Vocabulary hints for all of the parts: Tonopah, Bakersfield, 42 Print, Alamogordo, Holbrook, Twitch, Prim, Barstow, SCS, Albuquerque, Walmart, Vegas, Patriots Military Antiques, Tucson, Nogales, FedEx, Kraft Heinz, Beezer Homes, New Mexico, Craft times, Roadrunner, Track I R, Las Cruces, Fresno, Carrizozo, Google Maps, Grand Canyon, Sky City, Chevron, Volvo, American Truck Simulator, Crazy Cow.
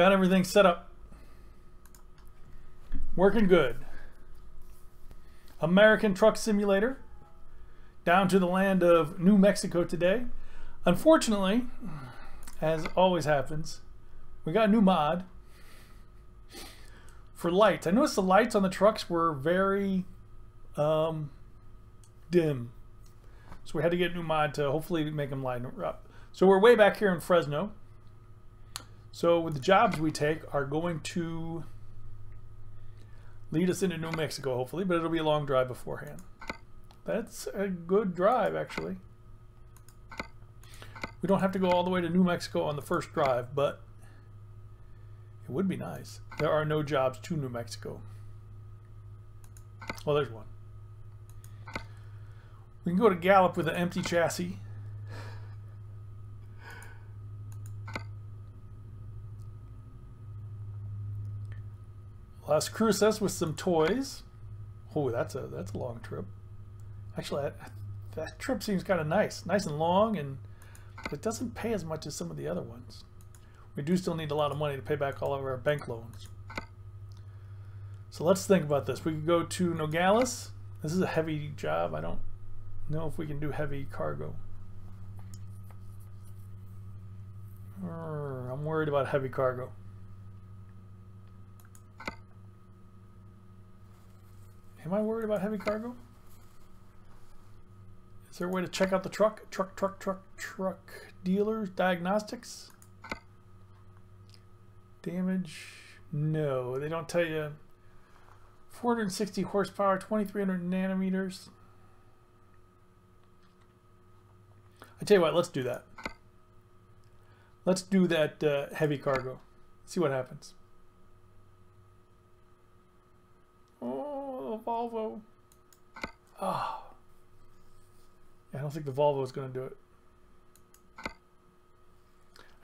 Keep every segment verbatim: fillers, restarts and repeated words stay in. Got everything set up. Working good. American Truck Simulator. Down to the land of New Mexico today. Unfortunately, as always happens, we got a new mod for lights. I noticed the lights on the trucks were very um, dim. So we had to get a new mod to hopefully make them light up. So we're way back here in Fresno. So the jobs we take are going to lead us into New Mexico, hopefully, but it'll be a long drive beforehand. That's a good drive, actually. We don't have to go all the way to New Mexico on the first drive, but it would be nice. There are no jobs to New Mexico. Well, there's one. We can go to Gallup with an empty chassis. Las Cruces with some toys. Oh, that's a that's a long trip. Actually, that, that trip seems kind of nice. Nice and long, and it doesn't pay as much as some of the other ones. We do still need a lot of money to pay back all of our bank loans. So let's think about this. We could go to Nogales. This is a heavy job. I don't know if we can do heavy cargo. Urgh, I'm worried about heavy cargo. Am I worried about heavy cargo? Is there a way to check out the truck? Truck, truck, truck, truck. Dealers, diagnostics. Damage. No, they don't tell you. four hundred sixty horsepower, twenty-three hundred nanometers. I tell you what, let's do that. Let's do that uh, heavy cargo. See what happens. Oh, Volvo. Ah. Oh. I don't think the Volvo is going to do it.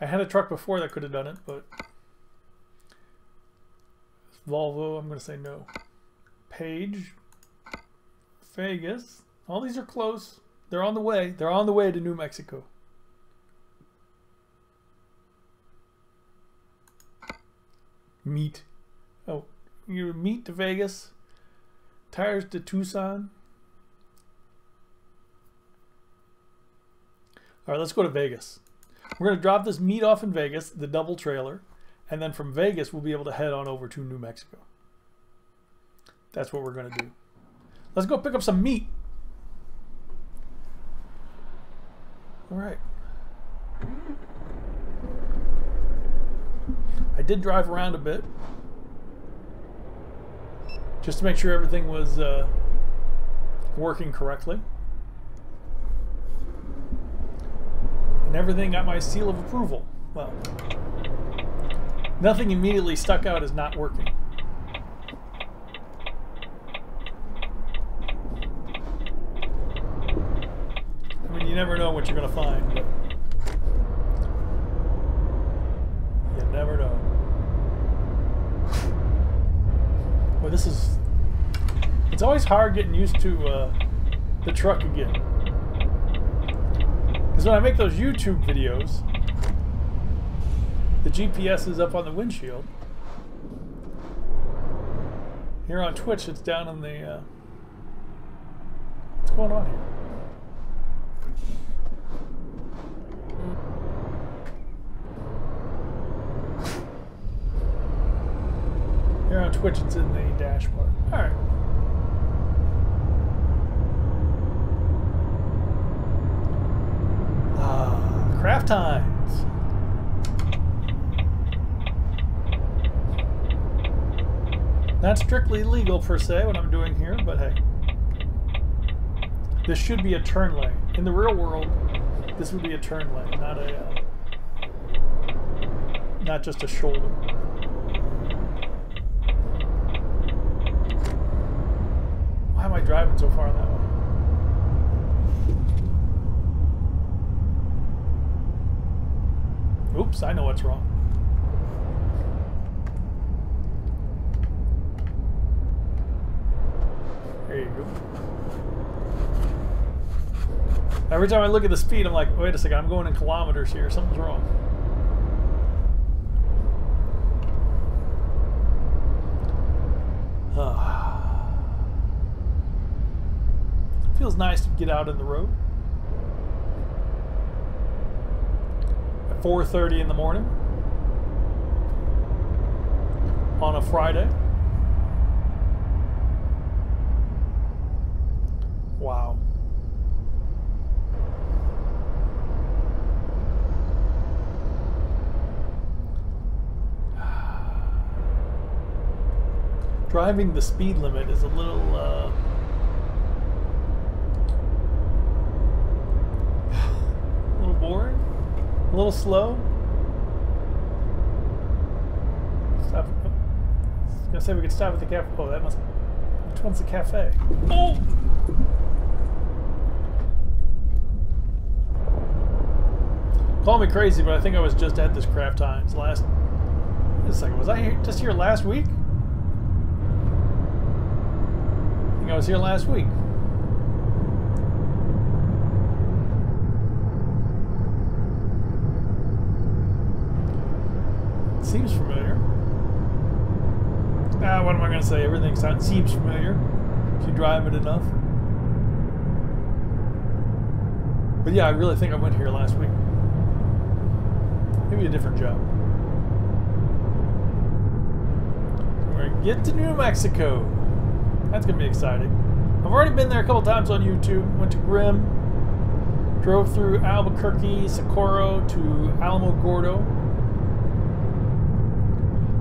I had a truck before that could have done it, but Volvo, I'm going to say no. Page, Vegas. All these are close. They're on the way. They're on the way to New Mexico. Meat. Oh, your meat to Vegas. Tires to Tucson. All right, let's go to Vegas. We're going to drop this meat off in Vegas, the double trailer, and then from Vegas, we'll be able to head on over to New Mexico. That's what we're going to do. Let's go pick up some meat. All right. I did drive around a bit just to make sure everything was uh, working correctly. And everything got my seal of approval. Well, nothing immediately stuck out as not working. I mean, you never know what you're going to find, but you never know. Boy, this is... It's always hard getting used to uh, the truck again. Because when I make those YouTube videos, the G P S is up on the windshield. Here on Twitch, it's down in the... Uh... What's going on here? Here on Twitch, it's in the dashboard. All right. Craft times. Not strictly legal per se what I'm doing here, but hey. This should be a turn lane. In the real world, this would be a turn lane, not a uh, not just a shoulder. Why am I driving so far that way? Oops, I know what's wrong. There you go. Every time I look at the speed, I'm like, wait a second, I'm going in kilometers here. Something's wrong. feels nice to get out on the road. At four thirty in the morning on a Friday. Wow. Driving the speed limit is a little, uh... a little boring, a little slow. Stop. I was gonna say we could stop at the cafe. Oh, that must. Which one's the cafe? Oh. Call me crazy, but I think I was just at this Kraft Heinz last. Wait a second, was I here, just here last week? I was here last week. It seems familiar. Ah, what am I going to say? Everything sounds, seems familiar if you drive it enough. But yeah, I really think I went here last week. Maybe a different job. So we're going to get to New Mexico. That's going to be exciting. I've already been there a couple times on YouTube. Went to Prim, drove through Albuquerque, Socorro to Alamogordo.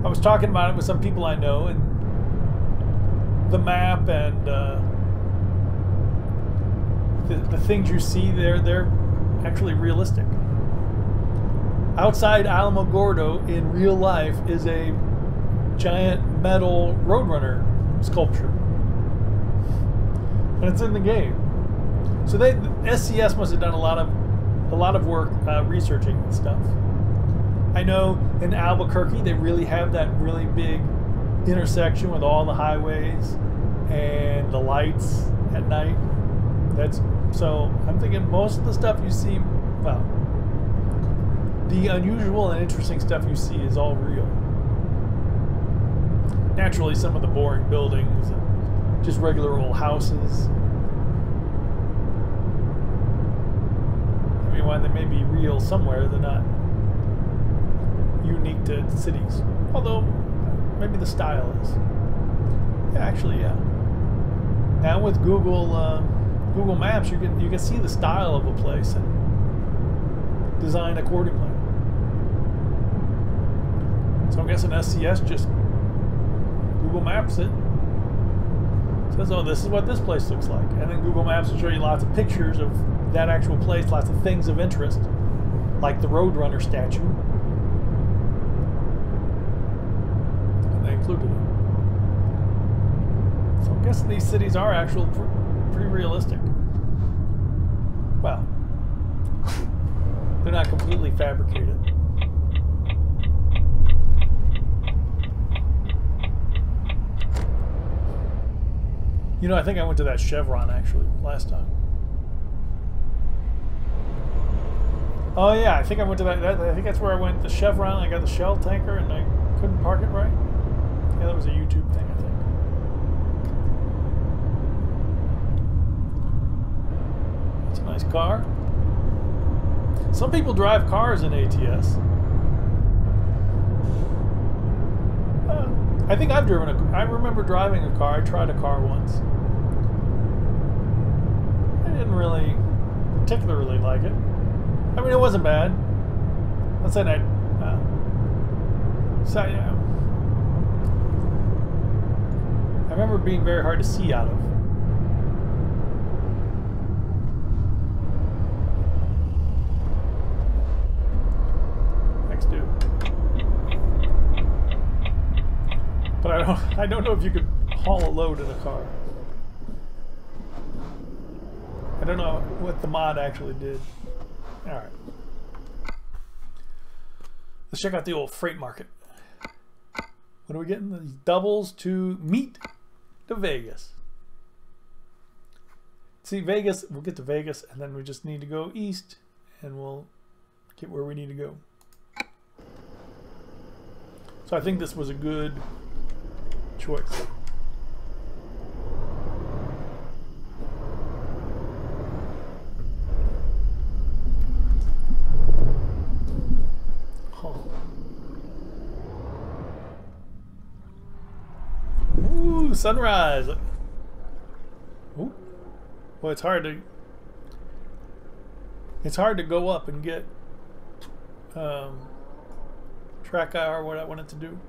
I was talking about it with some people I know and the map and uh, the, the things you see there, they're actually realistic. Outside Alamogordo in real life is a giant metal Roadrunner sculpture. And it's in the game. So they, S C S must have done a lot of, a lot of work uh, researching and stuff. I know in Albuquerque they really have that really big intersection with all the highways and the lights at night. That's so. I'm thinking most of the stuff you see, well, the unusual and interesting stuff you see is all real. Naturally, some of the boring buildings. And just regular old houses. I mean, while they may be real somewhere, they're not unique to cities. Although, maybe the style is. Yeah, actually, yeah. Now with Google uh, Google Maps, you can you can see the style of a place and design accordingly. So I'm guessing S C S just Google Maps it. Says, oh, this is what this place looks like. And then Google Maps will show you lots of pictures of that actual place, lots of things of interest, like the Roadrunner statue. And they included it. So I'm guessing these cities are actually pr- pretty realistic. Well, they're not completely fabricated. You know, I think I went to that Chevron, actually, last time. Oh, yeah, I think I went to that, that... I think that's where I went. The Chevron, I got the Shell tanker, and I couldn't park it right. Yeah, that was a YouTube thing, I think. That's a nice car. Some people drive cars in A T S. I think I've driven a... I remember driving a car. I tried a car once. I didn't really particularly like it. I mean, it wasn't bad. Let's say I... Uh, so, yeah. I remember being very hard to see out of. Thanks, dude. But I don't, I don't know if you could haul a load in a car. I don't know what the mod actually did. Alright. Let's check out the old freight market. What are we getting? These doubles to meet to Vegas. See, Vegas, we'll get to Vegas and then we just need to go east and we'll get where we need to go. So I think this was a good choice. sunrise. Ooh. Well, it's hard to it's hard to go up and get um, track I R what I wanted to do.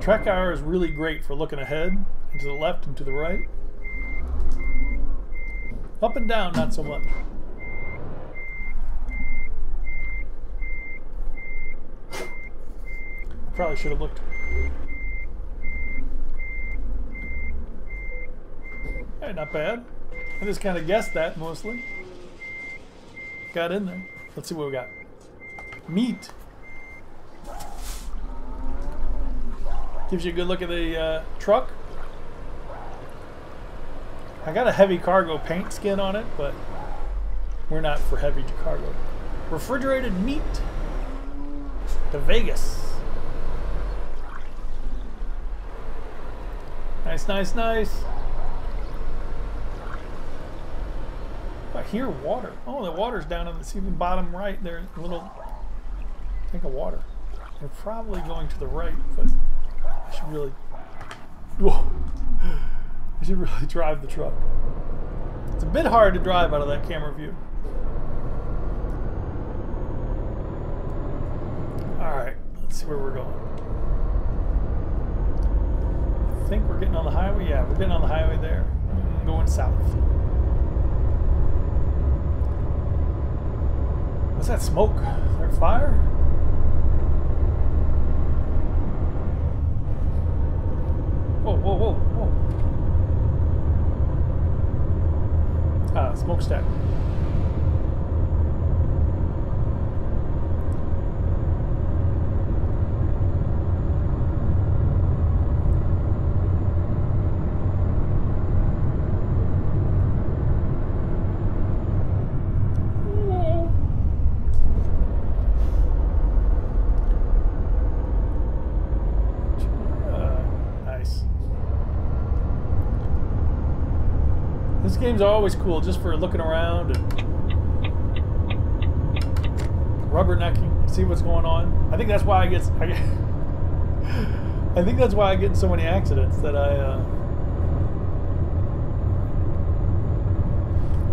Track I R is really great for looking ahead and to the left and to the right. Up and down, not so much. Probably should have looked. Hey, not bad. I just kind of guessed that mostly. Got in there. Let's see what we got. Meat. Gives you a good look at the uh, truck. I got a heavy cargo paint skin on it, but we're not for heavy cargo. Refrigerated meat to Vegas. Nice, nice, nice. I hear water. Oh, the water's down in the see the bottom right there. A little tank of water. They're probably going to the right, but I should really. Whoa! I should really drive the truck. It's a bit hard to drive out of that camera view. All right, let's see where we're going. I think we're getting on the highway. Yeah, we're getting on the highway there. I'm going south. What's that smoke? Is there fire? Whoa, whoa, whoa, whoa. Ah, smokestack. Games are always cool just for looking around and rubbernecking, see what's going on. I think that's why I get I, get, I think that's why I get in so many accidents that I uh,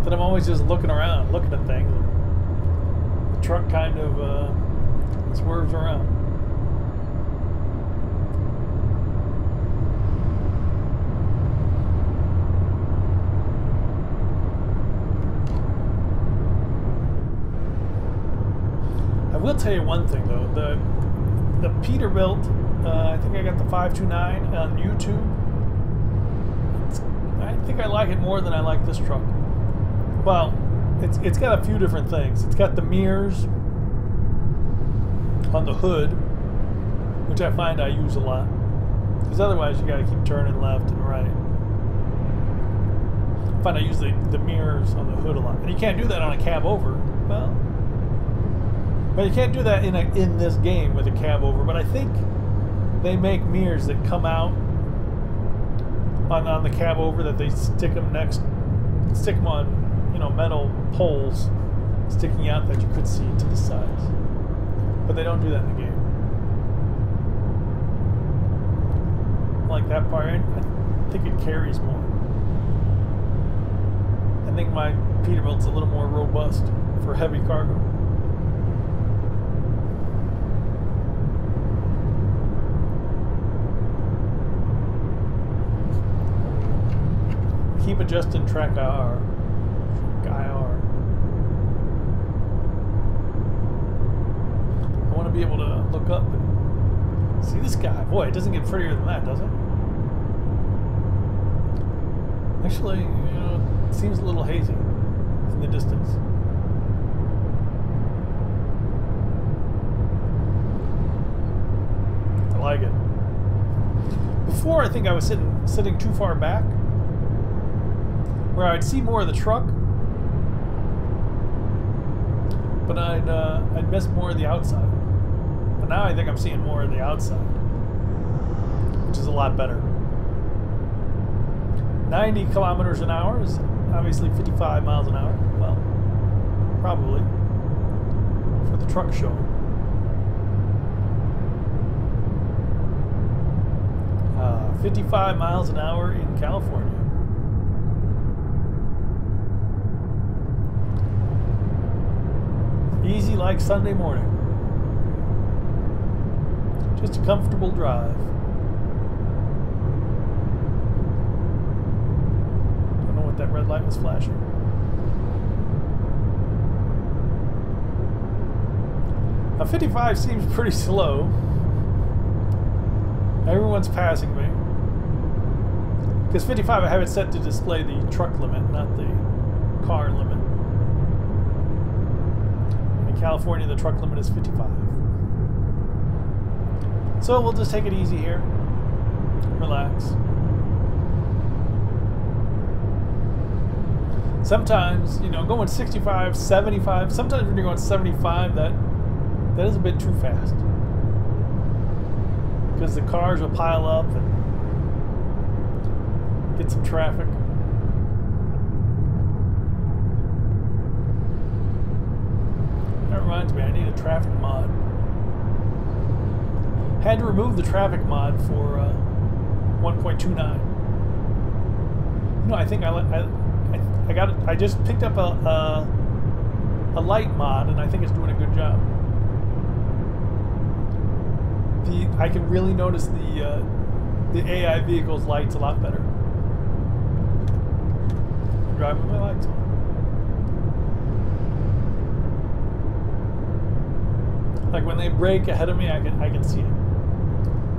that I'm always just looking around, looking at things. The truck kind of uh, swerves around. I will tell you one thing though, the the Peterbilt, uh, I think I got the five two nine on YouTube. It's, I think I like it more than I like this truck. Well, it's it's got a few different things. It's got the mirrors on the hood, which I find I use a lot, because otherwise you got to keep turning left and right. I find I use the, the mirrors on the hood a lot, and you can't do that on a cab over. Well. But you can't do that in a, in this game with a cab over. But I think they make mirrors that come out on, on the cab over that they stick them next, stick them on, you know, metal poles sticking out that you could see to the sides. But they don't do that in the game. I like that part, I think it carries more. I think my Peterbilt's a little more robust for heavy cargo. Keep adjusting track I R. I R. I want to be able to look up and see the sky. Boy, it doesn't get prettier than that, does it? Actually, you know, it seems a little hazy in the distance. I like it. Before, I think I was sitting sitting too far back, where I'd see more of the truck, but I'd uh, I'd miss more of the outside. But now I think I'm seeing more of the outside, which is a lot better. ninety kilometers an hour is obviously fifty-five miles an hour. Well, probably for the truck show. fifty-five miles an hour in California. Easy like Sunday morning. Just a comfortable drive. Don't know what that red light was flashing. Now fifty-five seems pretty slow. Everyone's passing me. Because fifty-five I have it set to display the truck limit, not the car limit. In California the truck limit is fifty-five. So we'll just take it easy here. Relax. Sometimes, you know, going sixty-five, seventy-five, sometimes when you're going seventy-five, that that is a bit too fast. Because the cars will pile up and get some traffic. That reminds me, I need a traffic mod. Had to remove the traffic mod for uh, one point two nine. You know, I think I, I, I got it. I just picked up a, a a light mod, and I think it's doing a good job. The, I can really notice the uh, the A I vehicle's lights a lot better. I'm driving with my lights on. Like when they brake ahead of me, I can I can see it.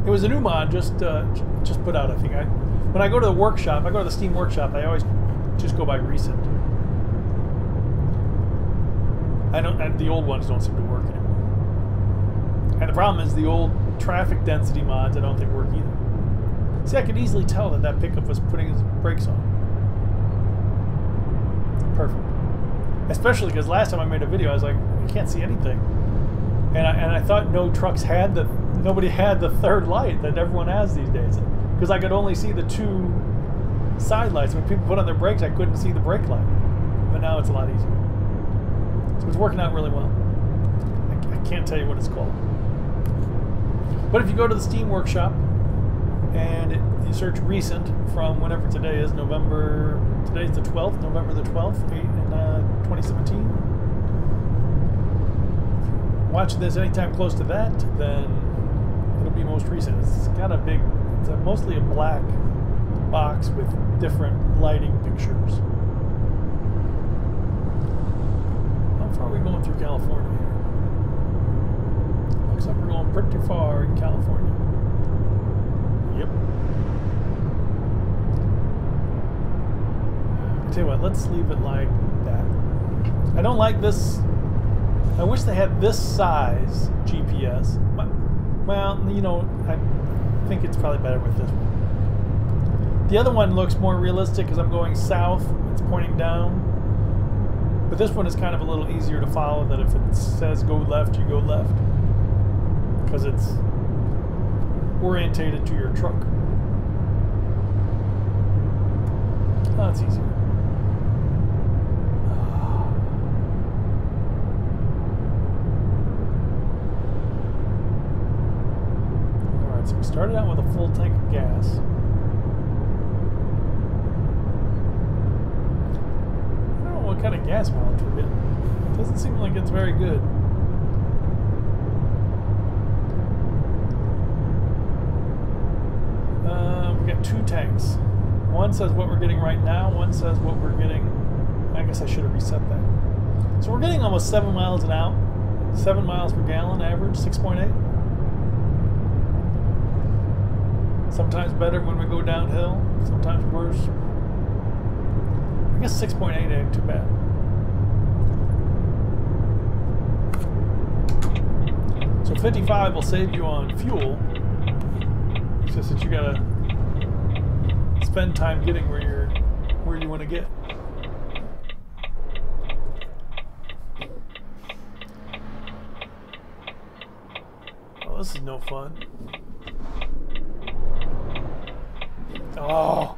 It was a new mod just uh, just put out. I think I when I go to the workshop, I go to the Steam workshop. I always just go by recent. I don't. I, the old ones don't seem to work anymore. And the problem is the old traffic density mods I don't think work either. See, I could easily tell that that pickup was putting his brakes on. Perfect. Especially because last time I made a video, I was like, I can't see anything. And I, and I thought no trucks had the, nobody had the third light that everyone has these days. Because I could only see the two side lights. When people put on their brakes, I couldn't see the brake light. But now it's a lot easier. So it's working out really well. I, I can't tell you what it's called. But if you go to the Steam Workshop and it, you search recent from whenever today is, November, today's the twelfth, November the twelfth, twenty seventeen. Watch this anytime close to that, then it'll be most recent. It's got a big, it's a, mostly a black box with different lighting pictures. How far are we going through California here? Looks like we're going pretty far in California. Yep. I tell you what, let's leave it like that. I don't like this. I wish they had this size G P S. Well, you know, I think it's probably better with this one. The other one looks more realistic because I'm going south. It's pointing down. But this one is kind of a little easier to follow, that if it says go left, you go left. Because it's orientated to your truck. That's easier. Alright, so we started out with a full tank of gas. I don't know what kind of gas mileage we get. It doesn't seem like it's very good. Two tanks. One says what we're getting right now, one says what we're getting. I guess I should have reset that. So we're getting almost seven miles an hour, seven miles per gallon average, six point eight. Sometimes better when we go downhill, sometimes worse. I guess six point eight ain't too bad. So fifty-five will save you on fuel. It's just that you gotta spend time getting where you're where you want to get. Oh, this is no fun. Oh,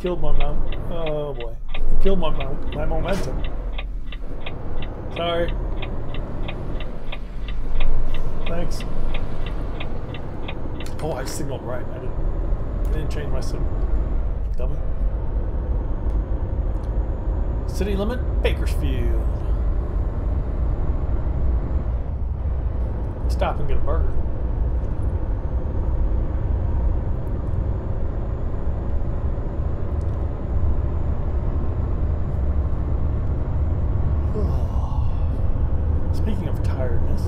killed my mount. Oh boy, it killed my mount. My momentum. Sorry. Thanks. Oh, I signaled right. I didn't. didn't change my signal. Dumb. City limit, Bakersfield. Stop and get a burger. Speaking of tiredness,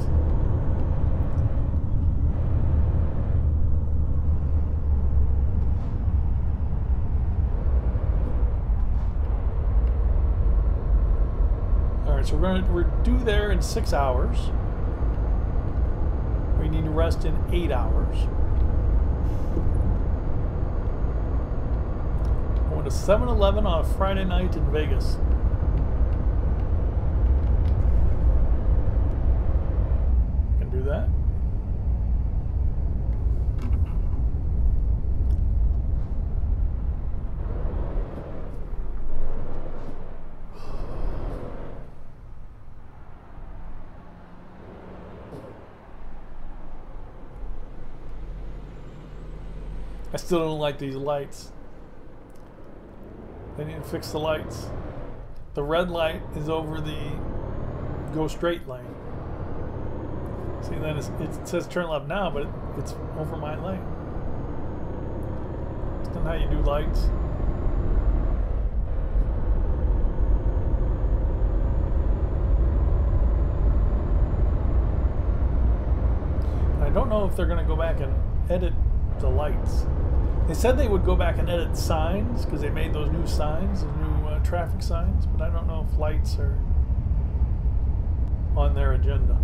all right, so we're gonna, we're due there in six hours. We need to rest in eight hours. I went to seven eleven on a Friday night in Vegas. Can do that. I still don't like these lights. They need to fix the lights. The red light is over the go straight lane. See, then it's, it says turn left now, but it, it's over my lane. That's not how you do lights. I don't know if they're going to go back and edit the lights. They said they would go back and edit signs because they made those new signs, the new uh, traffic signs, but I don't know if lights are on their agenda.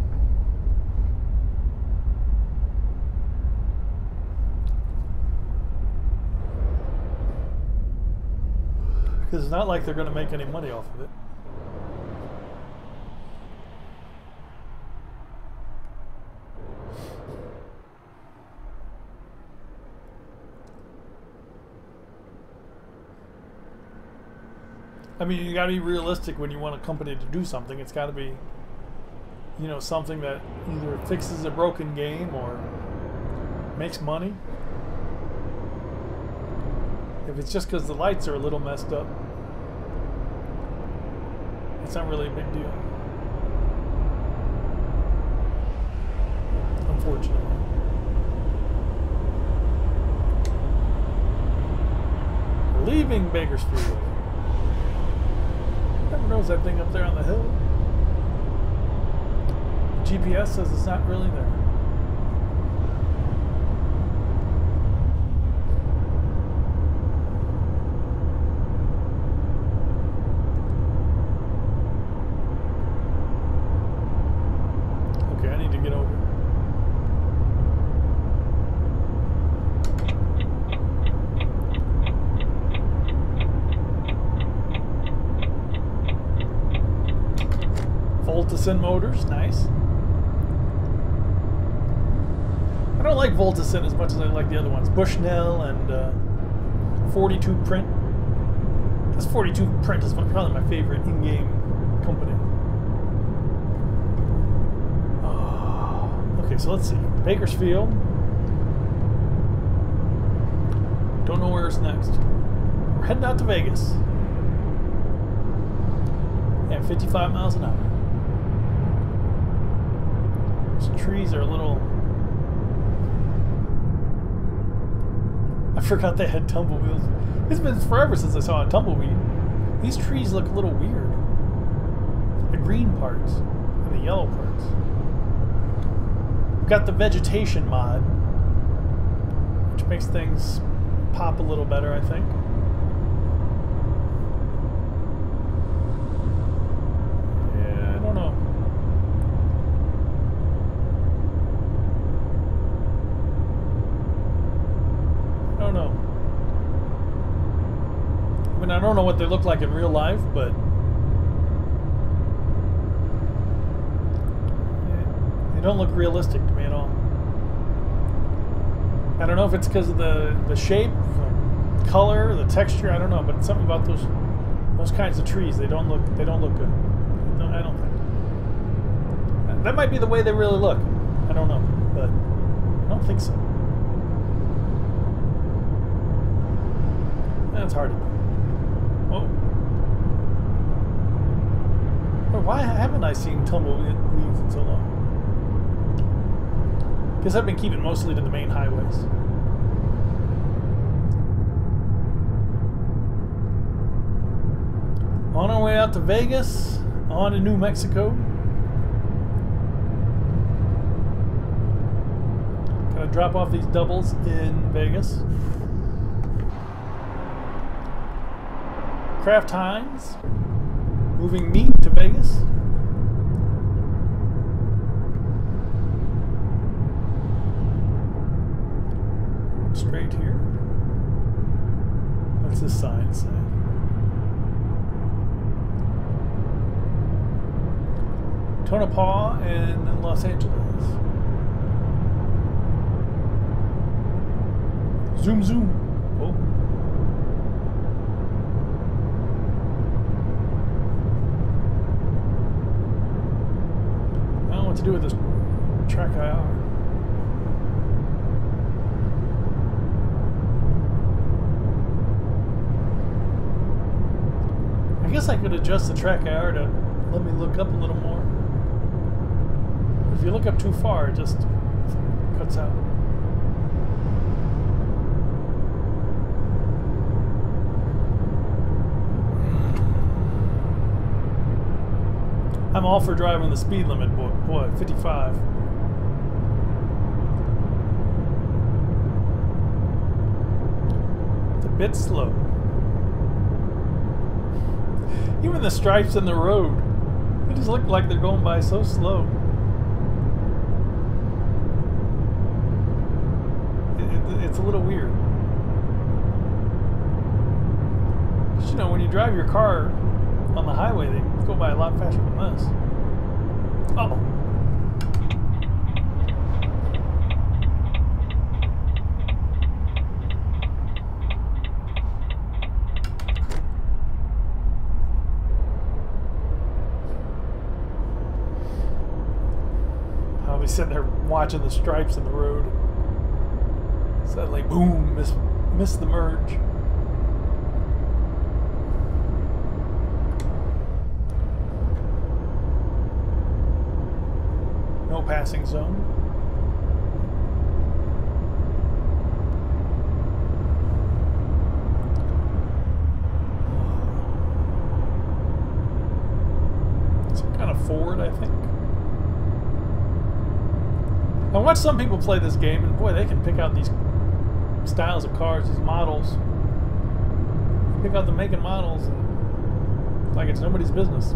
Because it's not like they're going to make any money off of it. I mean, you got to be realistic when you want a company to do something. It's got to be, you know, something that either fixes a broken game or makes money. If it's just because the lights are a little messed up, it's not really a big deal. Unfortunately. Leaving Bakersfield. Never knows that thing up there on the hill. G P S says it's not really there. Voltacin motors, nice. I don't like Voltacin as much as I like the other ones. Bushnell and uh, forty-two Print. This forty-two Print is probably my favorite in-game company. Oh, okay, so let's see. Bakersfield. Don't know where it's next. We're heading out to Vegas. At fifty-five miles an hour. Trees are a little... I forgot they had tumbleweeds. It's been forever since I saw a tumbleweed. These trees look a little weird. The green parts and the yellow parts. We've got the vegetation mod, which makes things pop a little better, I think. I don't know what they look like in real life, but they don't look realistic to me at all. I don't know if it's because of the, the shape, the color, the texture, I don't know, but something about those those kinds of trees, they don't look they don't look good. No, I don't think. That might be the way they really look. I don't know, but I don't think so. That's hard to do. Oh. But why haven't I seen tumbleweed leaves in so long? Guess I've been keeping mostly to the main highways. On our way out to Vegas, on to New Mexico. Gotta drop off these doubles in Vegas. Kraft Heinz, moving meat to Vegas. Straight here. What's this sign say? Tonopah in Los Angeles. Zoom, zoom. Oh. I don't know what to do with this track I R. I guess I could adjust the track I R to let me look up a little more. If you look up too far, it just cuts out. I'm all for driving the speed limit, boy. Boy, fifty-five. It's a bit slow. Even the stripes in the road, they just look like they're going by so slow. It's a little weird. Because, you know, when you drive your car on the highway, they go by a lot faster than this. Uh oh. I'll be sitting there watching the stripes in the road. Suddenly, boom, miss, miss the merge. No passing zone. Some kind of Ford, I think. I watch some people play this game, and boy, they can pick out these styles of cars, these models. You pick out the make and models, and it's like it's nobody's business.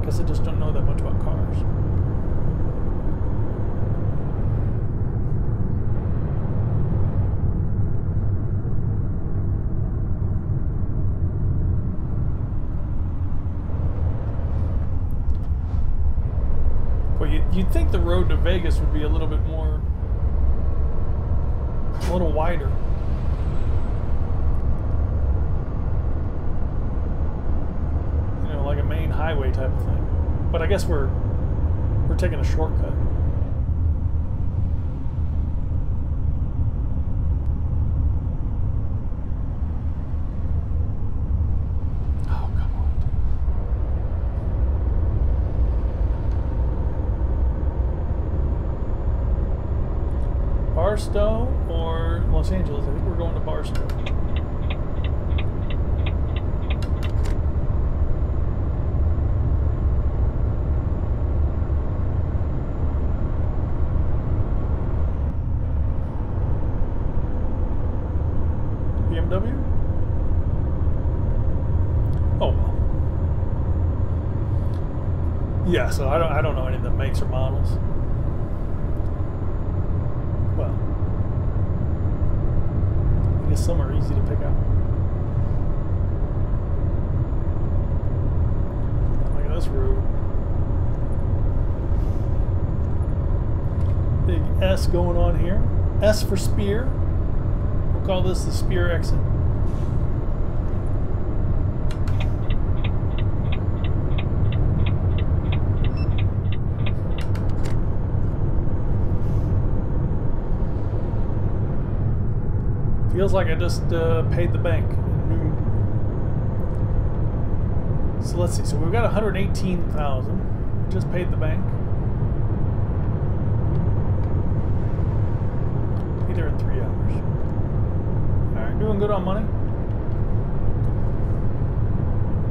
I guess I just don't know that much about cars. You'd think the road to Vegas would be a little bit more, a little wider. You know, like a main highway type of thing. But I guess we're we're taking a shortcut. Barstow or Los Angeles? I think we're going to Barstow. B M W? Oh well. Yeah, so I don't I don't know any of the makes or models. I guess some are easy to pick out. Look at this road. Big S going on here. S for Spear. We'll call this the Spear exit. feels like I just uh, paid the bank. So let's see. So we've got one hundred eighteen thousand. We just paid the bank. Be there in three hours. All right, doing good on money.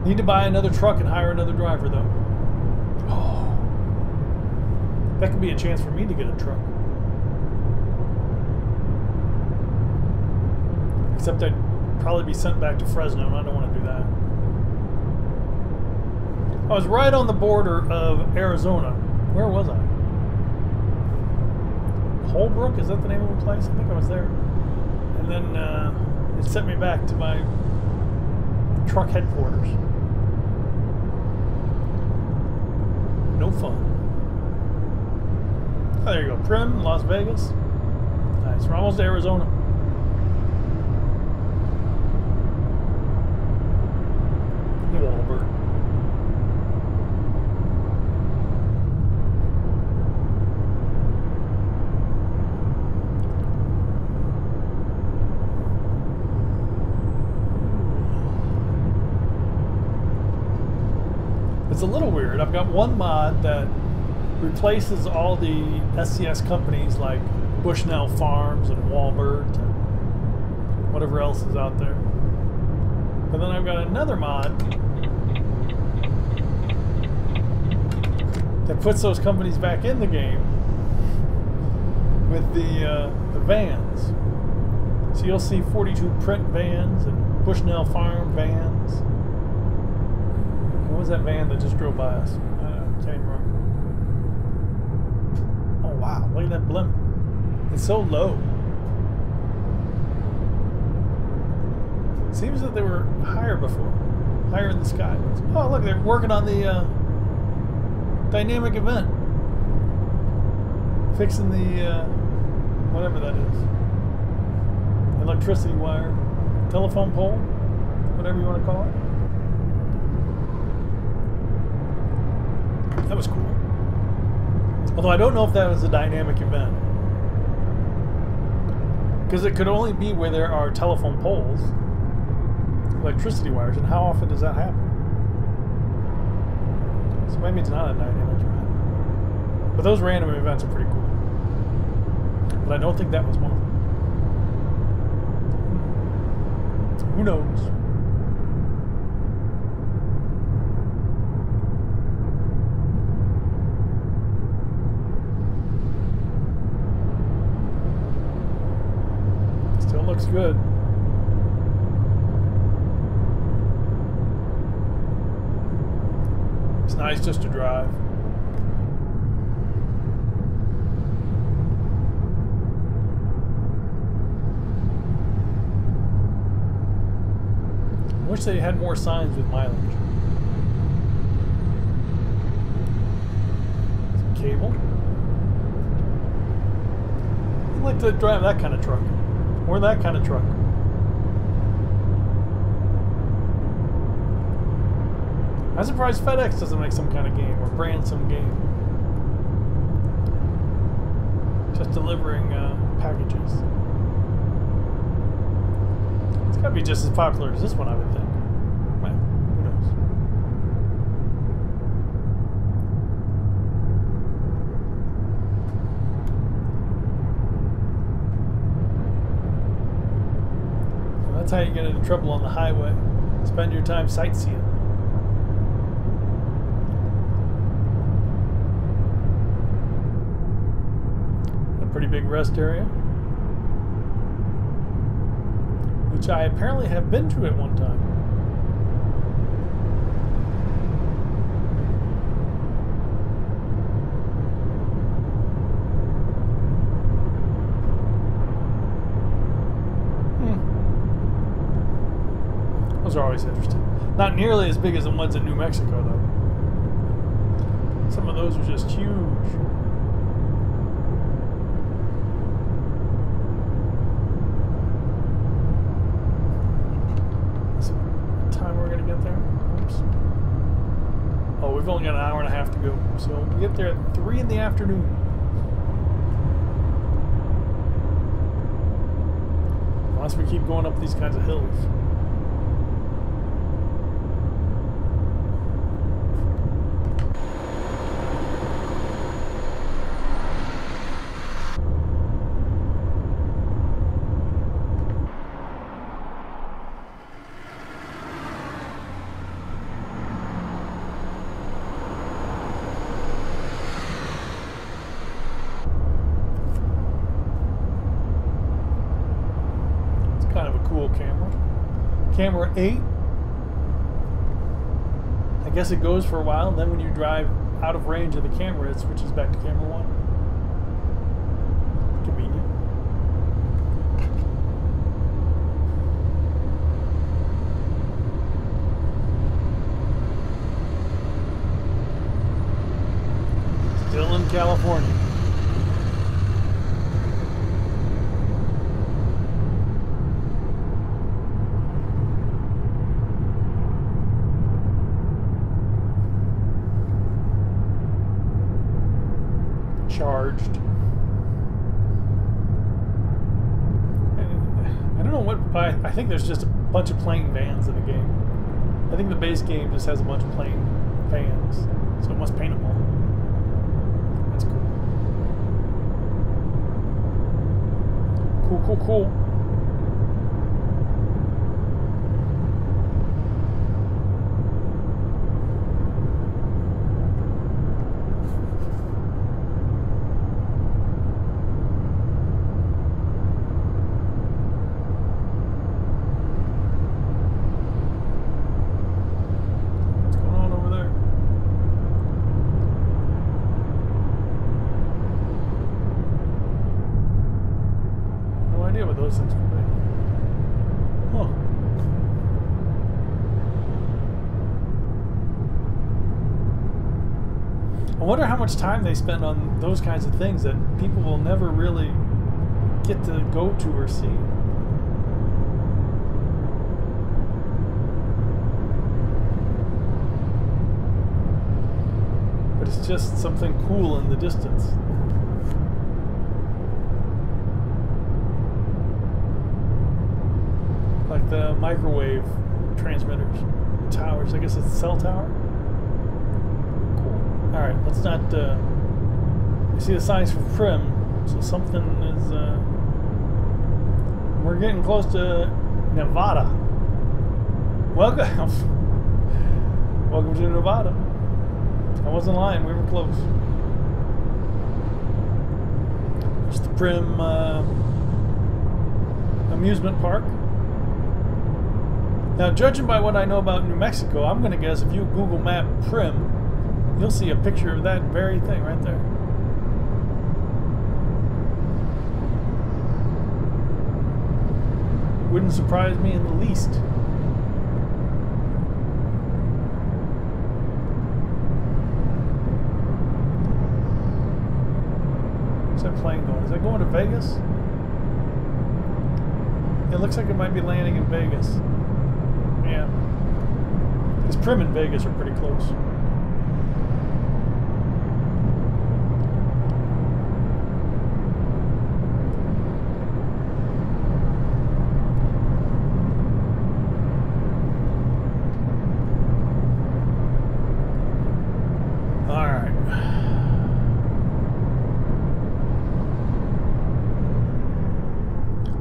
Need to buy another truck and hire another driver, though. Oh, that could be a chance for me to get a truck. Except I'd probably be sent back to Fresno, and I don't want to do that. I was right on the border of Arizona. Where was I? Holbrook? Is that the name of the place? I think I was there. And then uh, it sent me back to my truck headquarters. No fun. Oh, there you go. Prim, Las Vegas. Nice. We're almost to Arizona. New Albert. It's a little weird. I've got one mod that replaces all the S C S companies like Bushnell Farms and Walmart and whatever else is out there. But then I've got another mod that puts those companies back in the game with the, uh, the vans. So you'll see forty-two print vans and Bushnell Farm vans. What was that van that just drove by us? Uh, came wrong. Oh wow, look at that blimp. It's so low. It seems that they were higher before. Higher in the sky. Oh look, they're working on the uh, dynamic event. Fixing the, uh, whatever that is. Electricity wire. Telephone pole. Whatever you want to call it. That was cool. Although I don't know if that was a dynamic event. Because it could only be where there are telephone poles, electricity wires, and how often does that happen? So maybe it's not a dynamic event. But those random events are pretty cool. But I don't think that was one of them. Who knows? Looks good. It's nice just to drive. I wish they had more signs with mileage. Some cable. I'd like to drive that kind of truck. Or that kind of truck. I'm surprised FedEx doesn't make some kind of game or brand some game. Just delivering uh, packages. It's gotta be just as popular as this one, I would think. Well, who knows. How you get into trouble on the highway. Spend your time sightseeing. A pretty big rest area, which I apparently have been to at one time. Those are always interesting. Not nearly as big as the ones in New Mexico, though. Some of those are just huge. Is it time we're going to get there? Oops. Oh, we've only got an hour and a half to go. So we get there at three in the afternoon. unless we keep going up these kinds of hills. Camera eight, I guess it goes for a while, and then when you drive out of range of the camera, it switches back to camera one. Convenient. Still in California. I think there's just a bunch of plain vans in the game. I think the base game just has a bunch of plain vans, so it must paint them all. That's cool. Cool, cool, cool. Time they spend on those kinds of things that people will never really get to go to or see. But it's just something cool in the distance. Like the microwave transmitters, towers, I guess it's a cell tower. All right, let's not. Uh, we see the signs for Prim, so something is. Uh, we're getting close to Nevada. Welcome, welcome to Nevada. I wasn't lying; we were close. There's the Prim uh, amusement park. Now, judging by what I know about New Mexico, I'm going to guess if you Google Map Prim, you'll see a picture of that very thing right there. Wouldn't surprise me in the least. Where's that plane going? Is that going to Vegas? It looks like it might be landing in Vegas. Yeah. Because Prim and Vegas are pretty close.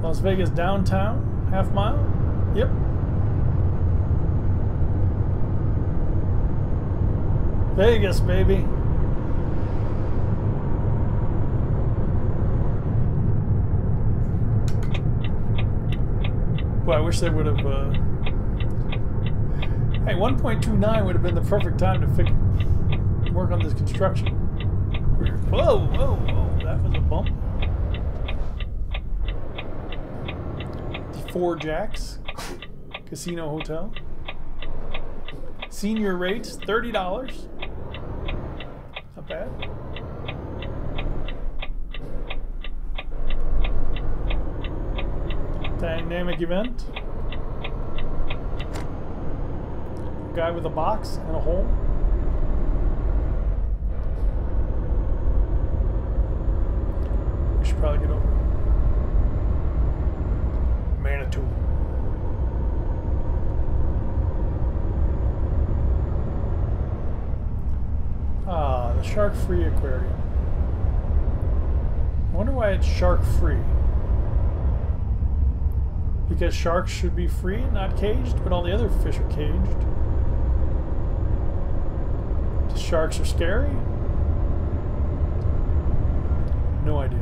Las Vegas downtown, half mile. Yep. Vegas, baby. Boy, I wish they would have. Uh... Hey, one point two nine would have been the perfect time to fix, work on this construction. Whoa, whoa, whoa! That was a bump. Four Jacks Casino Hotel. Senior rates thirty dollars. Not bad. Dynamic event. Guy with a box and a hole. We should probably get over. Manitou. Ah, the shark-free aquarium. I wonder why it's shark-free. Because sharks should be free, not caged, but all the other fish are caged. The sharks are scary? No idea.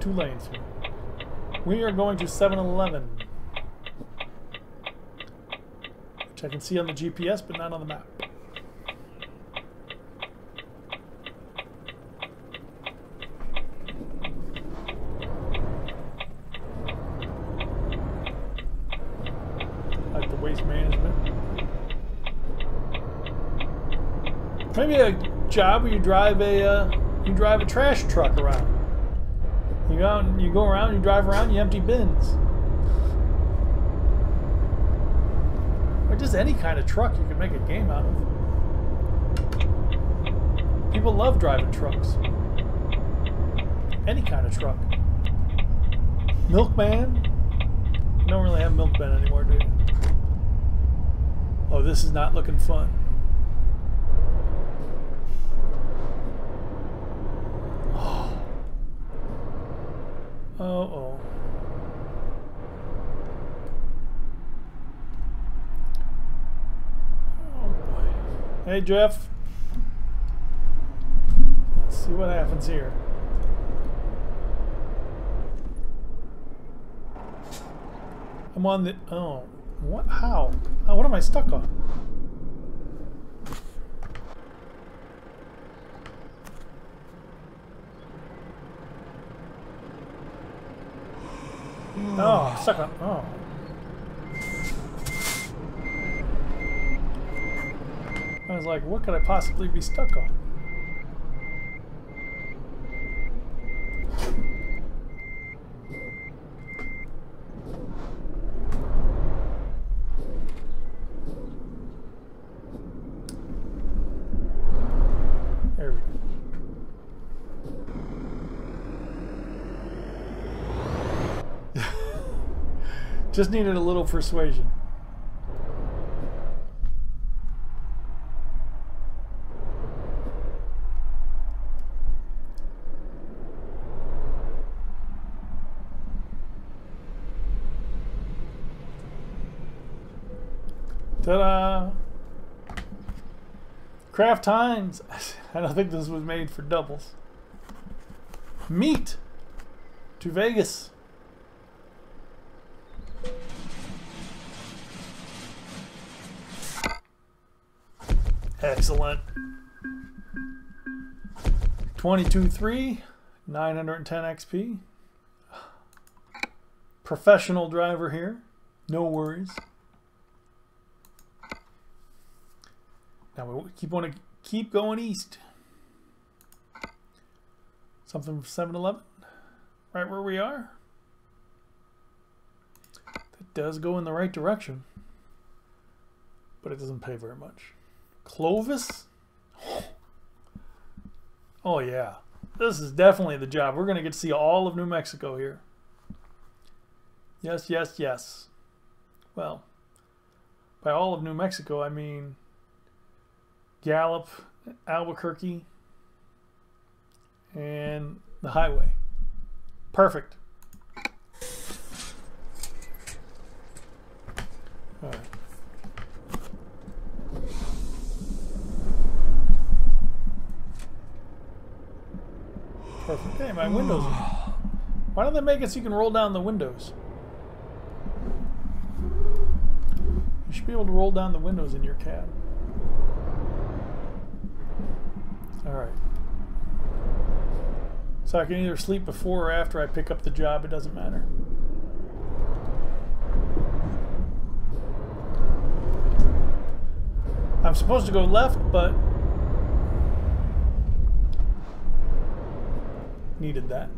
Two lanes here. We are going to seven eleven, which I can see on the G P S but not on the map. Like the waste management. Maybe a job where you drive a uh, you drive a trash truck around. You go, out and you go around, you drive around, you empty bins. Or just any kind of truck you can make a game out of. People love driving trucks. Any kind of truck. Milkman? You don't really have milkman anymore, do you? Oh, this is not looking fun. Uh-oh. Oh, boy. Hey, Jeff. Let's see what happens here. I'm on the... Oh. What? How? Oh, what am I stuck on? Oh, I'm stuck on. Oh. I was like, what could I possibly be stuck on? There we go. Just needed a little persuasion. Ta-da! Kraft Heinz. I don't think this was made for doubles. Meat to Vegas. Excellent. twenty-two three, nine hundred ten X P. Professional driver here. No worries. Now we keep want to keep going east. Something from seven eleven. Right where we are. That does go in the right direction. But it doesn't pay very much. Clovis? Oh yeah, this is definitely the job. We're gonna get to see all of New Mexico here. Yes, yes, yes. Well, by all of New Mexico I mean Gallup, Albuquerque, and the highway. Perfect. All right. Perfect. Hey, my windows are... Why don't they make it so you can roll down the windows? You should be able to roll down the windows in your cab. Alright. So I can either sleep before or after I pick up the job, it doesn't matter. I'm supposed to go left, but needed that.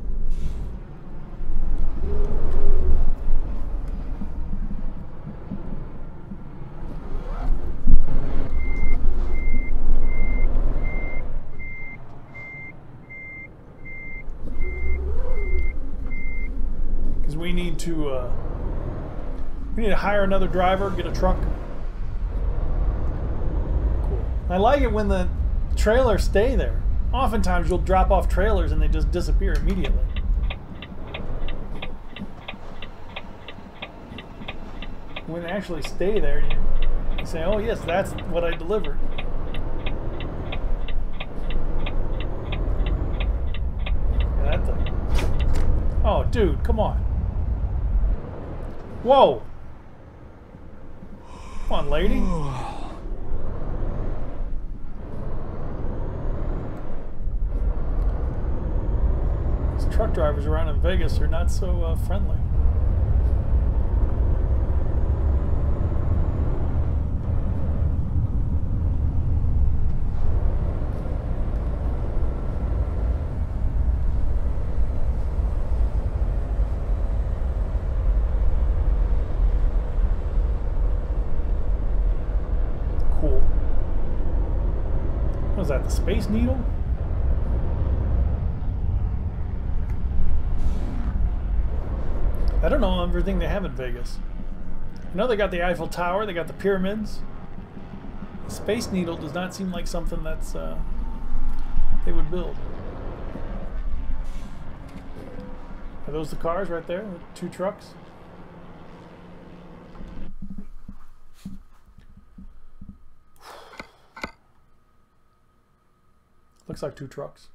Because we need to, uh, we need to hire another driver, get a truck. I like it when the trailers stay there. Oftentimes you'll drop off trailers and they just disappear immediately. When they actually stay there, you say, oh yes, that's what I delivered. Yeah, that thing. Oh dude, come on. Whoa. Come on, lady. Truck drivers around in Vegas are not so uh, friendly. Cool. What was that, the Space Needle? I don't know everything they have in Vegas. I know they got the Eiffel Tower, they got the pyramids. The Space Needle does not seem like something that's uh, they would build. Are those the cars right there? The two trucks? Looks like two trucks.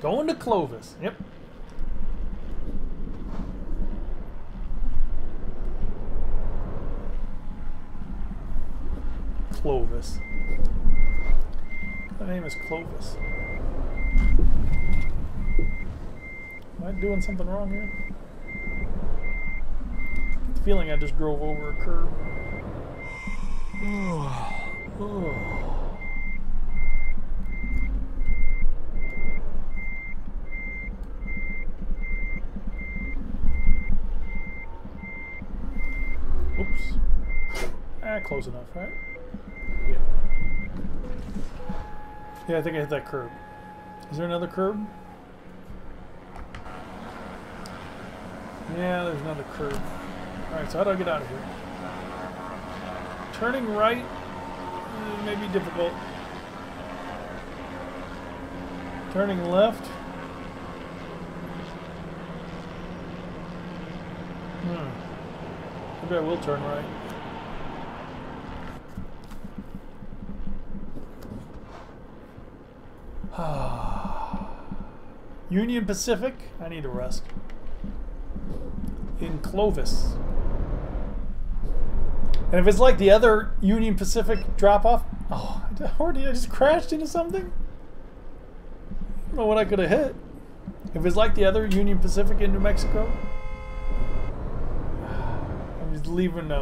Going to Clovis. Yep. Clovis. The name is Clovis. Am I doing something wrong here? I get the feeling I just drove over a curb. Oh. Oh. Oops. Ah, close enough, right? Yeah. Yeah, I think I hit that curb. Is there another curb? Yeah, there's another curb. Alright, so how do I get out of here? Turning right may be difficult. Turning left. Hmm. Maybe I will turn right. Union Pacific. I need a rest. In Clovis. And if it's like the other Union Pacific drop-off... Oh, I already I just crashed into something? I don't know what I could have hit. If it's like the other Union Pacific in New Mexico... leaving a,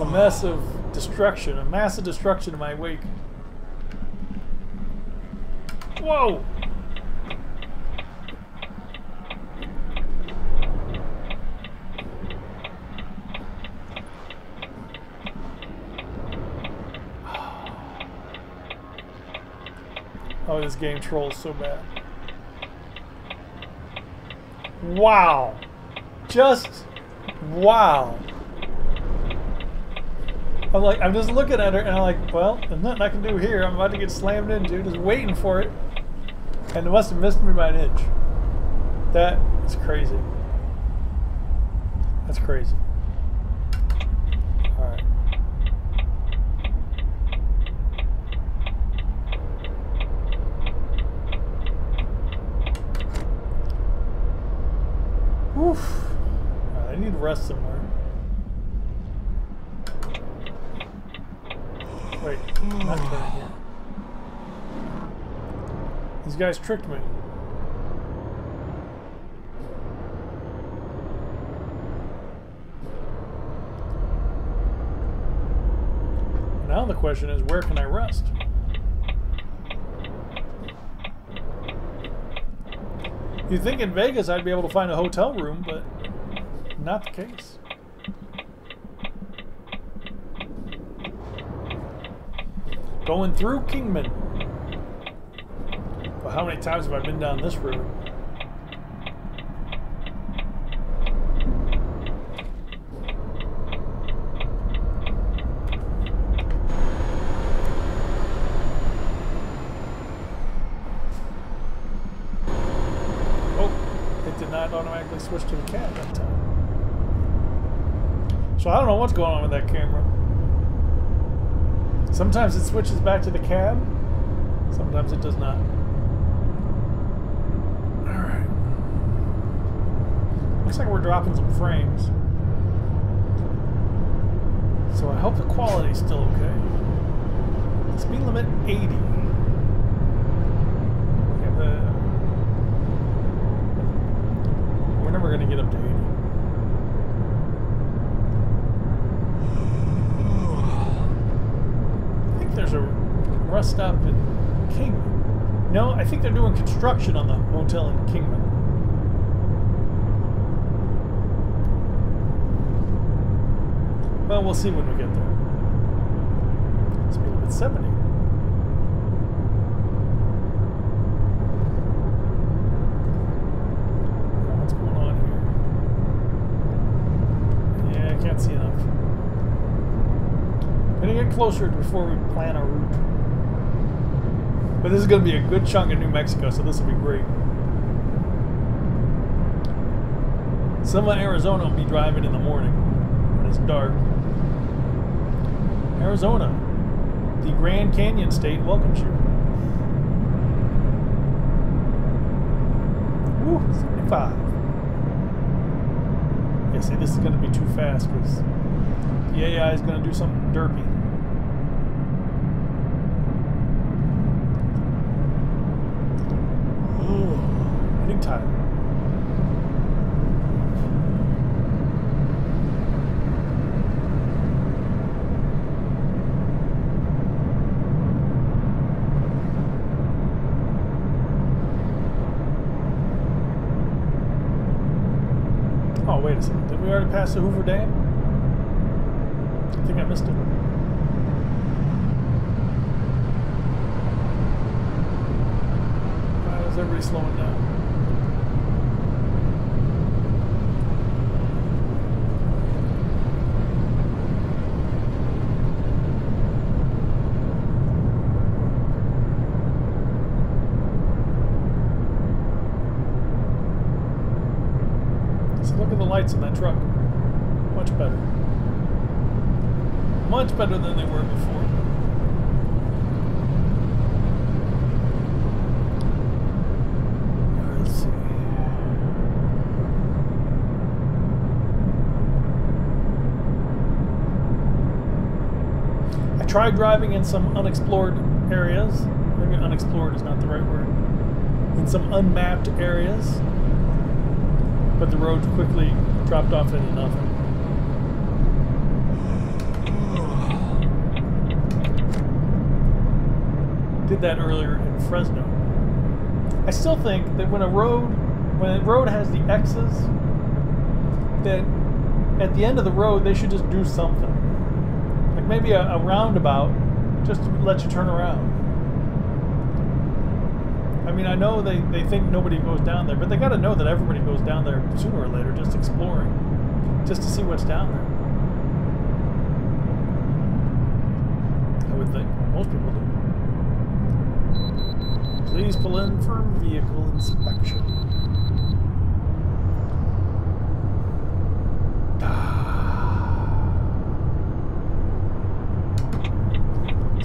a mess of destruction, a mass of destruction in my wake. Whoa! Oh, this game trolls so bad. Wow! Just... Wow. I'm like, I'm just looking at her and I'm like, well, there's nothing I can do here. I'm about to get slammed into, just waiting for it. And it must have missed me by an inch. That is crazy. That's crazy. Alright. Oof. I need to rest somewhere. Wait, not there yet. These guys tricked me. Now the question is, where can I rest? You'd think in Vegas I'd be able to find a hotel room, but not the case. Going through Kingman. Well, how many times have I been down this river? Oh, it did not automatically switch to the cat that time. So I don't know what's going on with that camera. Sometimes it switches back to the cab, sometimes it does not. Alright. Looks like we're dropping some frames. So I hope the quality's still okay. Speed limit eighty. We have the... We're never going to get up to eighty. There's a rest stop in Kingman. No, I think they're doing construction on the motel in Kingman. Well, we'll see when we get there. It's a little bit seventy. What's going on here? Yeah, I can't see enough. We're going to get closer before we plan our route. But this is going to be a good chunk of New Mexico, so this will be great. Some of Arizona will be driving in the morning when it's dark. Arizona, the Grand Canyon state, welcomes you. Woo, seventy-five. Yeah, see, this is going to be too fast because the A I is going to do something derpy. Ooh, getting tired. Oh, wait a second. Did we already pass the Hoover Dam? I think I missed it. Why is everybody slowing down? Just look at the lights in that truck. Much better. Much better than they were before. Let's see. I tried driving in some unexplored areas. Maybe unexplored is not the right word. In some unmapped areas. But the road quickly dropped off into nothing. Did that earlier in Fresno. I still think that when a road, when a road has the X's, that at the end of the road they should just do something. Like maybe a, a roundabout just to let you turn around. I mean, I know they, they think nobody goes down there, but they gotta know that everybody goes down there sooner or later just exploring, just to see what's down there. I would think most people do. Please pull in for vehicle inspection.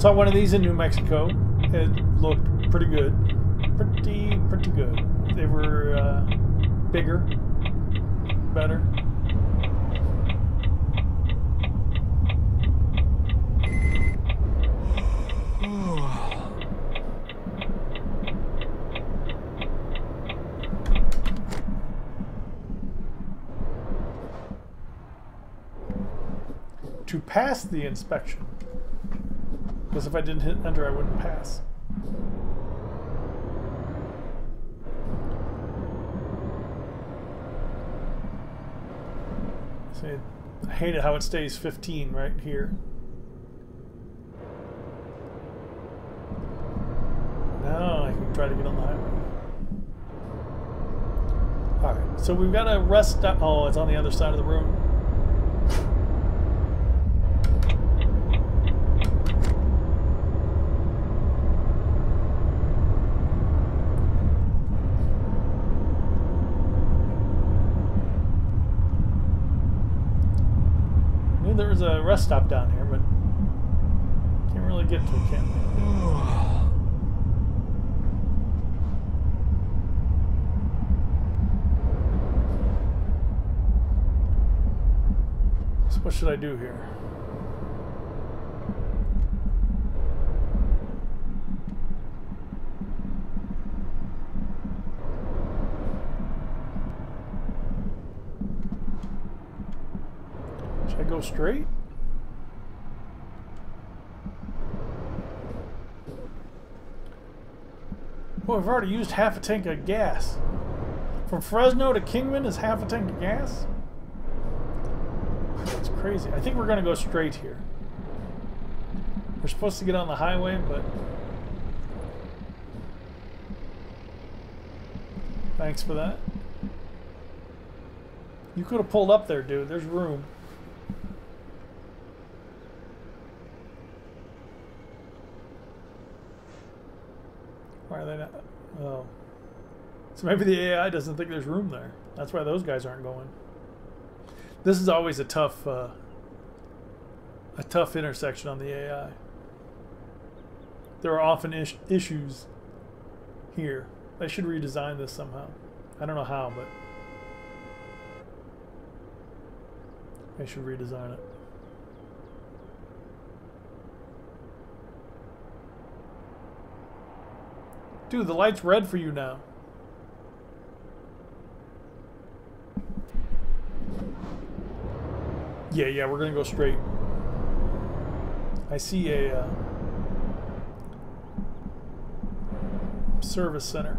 Saw one of these in New Mexico. It looked pretty good. Pretty, pretty good. They were uh, bigger, better. To pass the inspection, Because if I didn't hit enter, I wouldn't pass. See, I hate it how it stays fifteen right here. Now I can try to get on the highway. Alright, so we've got a rest stop. Oh, it's on the other side of the road. There was a rest stop down here, but can't really get to it, can we? So what should I do here? Go straight? Well, I've already used half a tank of gas. From Fresno to Kingman is half a tank of gas? That's crazy. I think we're going to go straight here. We're supposed to get on the highway, but... Thanks for that. You could have pulled up there, dude. There's room. Why are they not? Oh. So maybe the A I doesn't think there's room there. That's why those guys aren't going. This is always a tough, uh, a tough intersection on the A I. There are often is issues here. They should redesign this somehow. I don't know how, but they should redesign it. Dude, the light's red for you now. Yeah, yeah, we're gonna go straight. I see a uh, service center.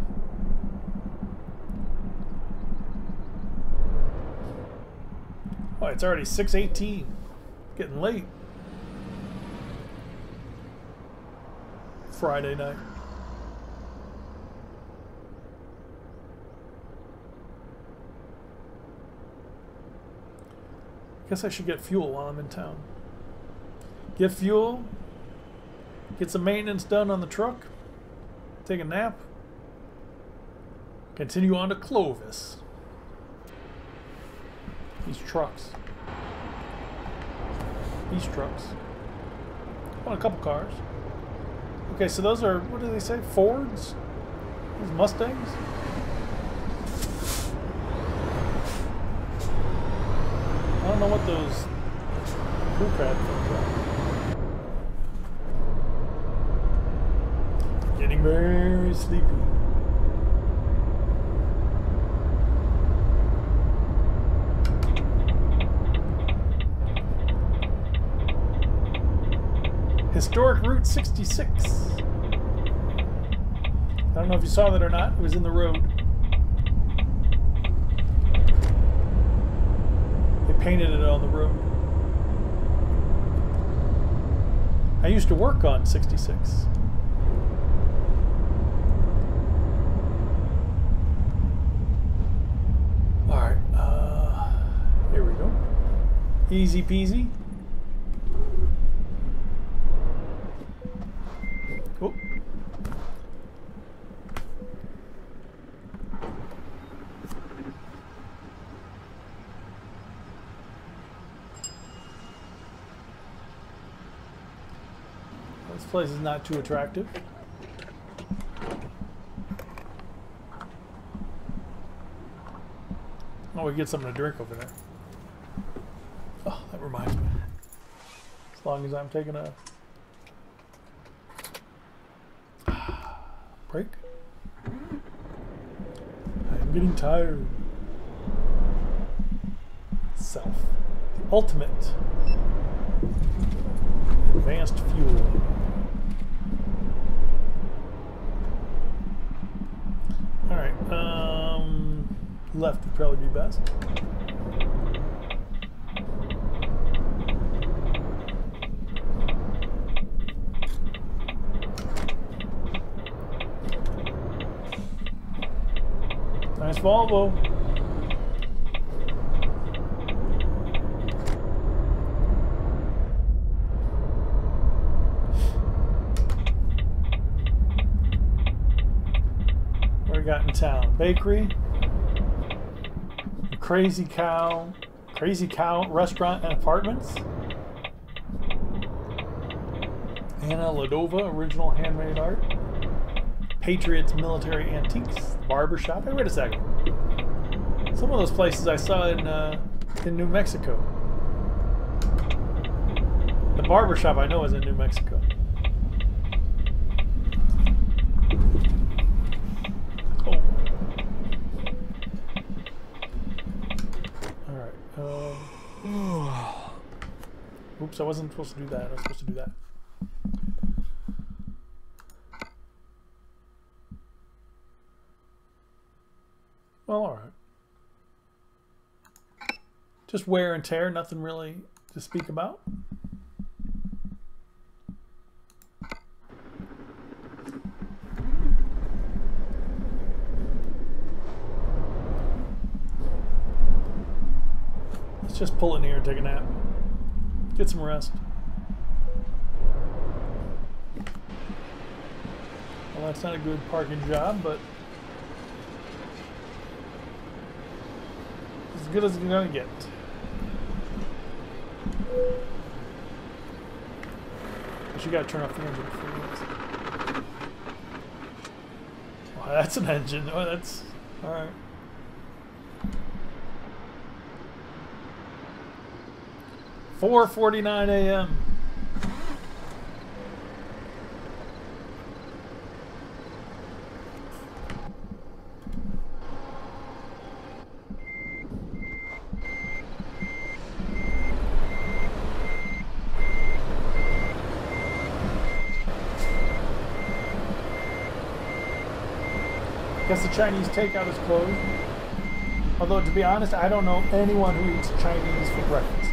Oh, it's already six eighteen. Getting late. Friday night. Guess I should get fuel while I'm in town. Get fuel, get some maintenance done on the truck, take a nap, continue on to Clovis. These trucks. These trucks. I want a couple cars. Okay, so those are, what do they say? Fords? These Mustangs? I don't know what those crew crab things are. Getting very sleepy. Historic Route sixty-six. I don't know if you saw that or not. It was in the road. Painted it on the road. I used to work on sixty-six. Alright, uh, here we go. Easy peasy. Oh. This place is not too attractive. Oh, we get something to drink over there. Oh, that reminds me. As long as I'm taking a break. I'm getting tired. Self. The ultimate advanced fuel. Alright, um, left would probably be best. Nice Volvo. What we got in town? Bakery, Crazy Cow, Crazy Cow Restaurant and Apartments, Anna Ladova, original handmade art, Patriots Military Antiques, Barbershop. Hey, wait a second. Some of those places I saw in uh, in New Mexico. The barbershop I know is in New Mexico. Oh. Alright. Uh, oops, I wasn't supposed to do that. I was supposed to do that. Well, all right. Just wear and tear, nothing really to speak about. Let's just pull in here and take a nap. Get some rest. Well, that's not a good parking job, but as good as it's gonna get. But you gotta turn off the engine before you mix it. Wow, that's an engine. Oh, that's alright. four forty-nine A M The Chinese takeout is closed. Although, to be honest, I don't know anyone who eats Chinese for breakfast.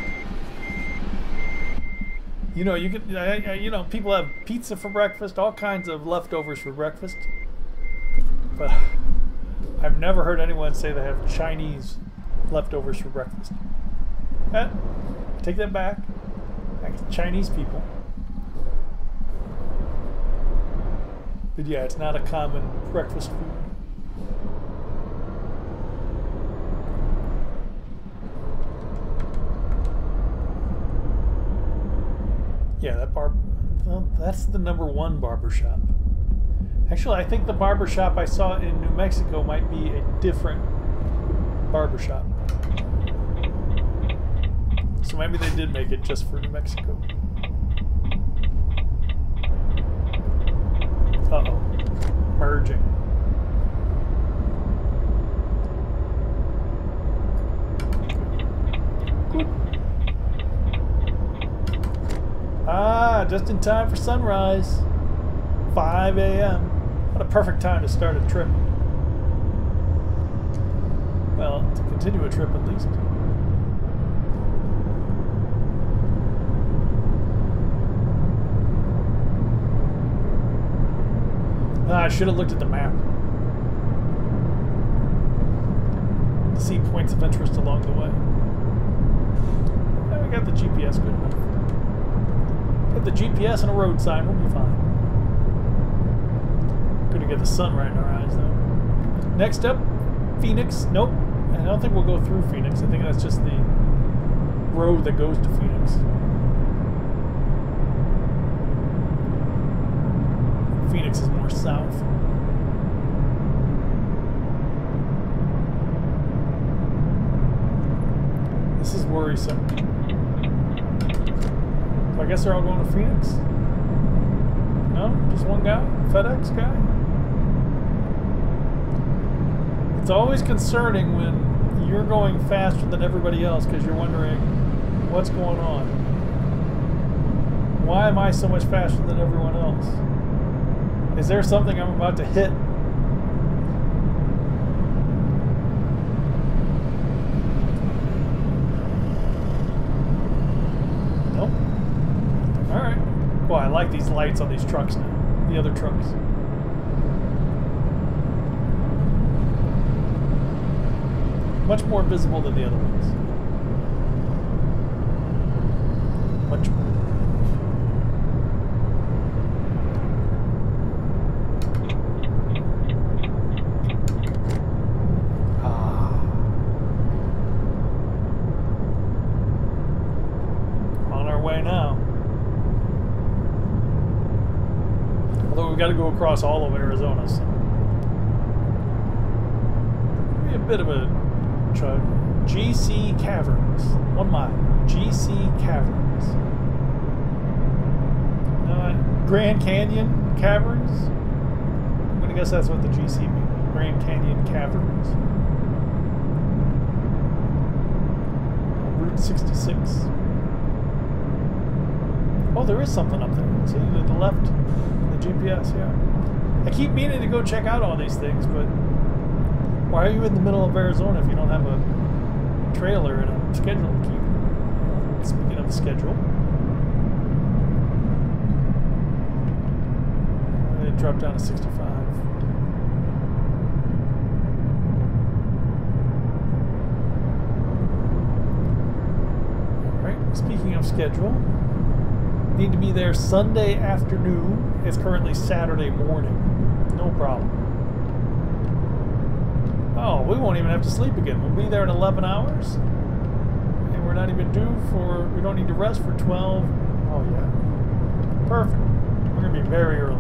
You know, you could, you know, people have pizza for breakfast, all kinds of leftovers for breakfast. But I've never heard anyone say they have Chinese leftovers for breakfast. Eh, take that back. Chinese people. But yeah, it's not a common breakfast food. Yeah, that bar, well, that's the number one barbershop. Actually, I think the barbershop I saw in New Mexico might be a different barbershop. So maybe they did make it just for New Mexico. Uh-oh. Merging. Ah, just in time for sunrise. five A M What a perfect time to start a trip. Well, to continue a trip at least. Ah, I should have looked at the map. To see points of interest along the way. Yeah, we got the G P S good enough. Get the G P S and a road sign, we'll be fine. Gonna get the sun right in our eyes though. Next up, Phoenix. Nope, I don't think we'll go through Phoenix. I think that's just the road that goes to Phoenix. Phoenix is more south. This is worrisome. I guess they're all going to Phoenix? No? Just one guy? FedEx guy? It's always concerning when you're going faster than everybody else because you're wondering what's going on. Why am I so much faster than everyone else? Is there something I'm about to hit? lights on these trucks now, the other trucks. Much more visible than the other ones. Much more. Got to go across all of Arizona, so be a bit of a chug. G C Caverns, one mile. G C Caverns. Uh, Grand Canyon Caverns. I'm gonna guess that's what the G C means. Grand Canyon Caverns. Route sixty-six. Oh, there is something up there. See, to the left. G P S, yeah. I keep meaning to go check out all these things, but why are you in the middle of Arizona if you don't have a trailer and a schedule to keep? Speaking of schedule, it dropped down to sixty-five. Alright, speaking of schedule, need to be there Sunday afternoon. It's currently Saturday morning. No problem. Oh, we won't even have to sleep again. We'll be there in eleven hours. And we're not even due for... We don't need to rest for twelve. Oh, yeah. Perfect. We're going to be very early.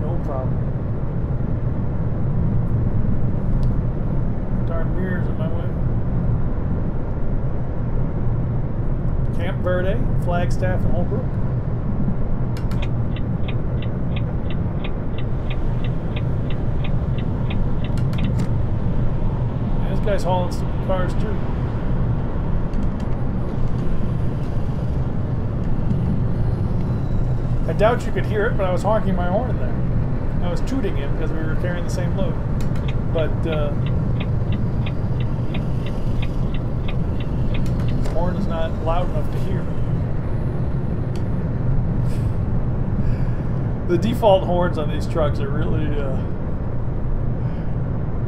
No problem. Darn mirrors in my way. Camp Verde, Flagstaff, and Holbrook. Yeah, this guy's hauling some cars too. I doubt you could hear it, but I was honking my horn in there. I was tooting it because we were carrying the same load. But, uh... horn is not loud enough to hear. The default horns on these trucks are really uh,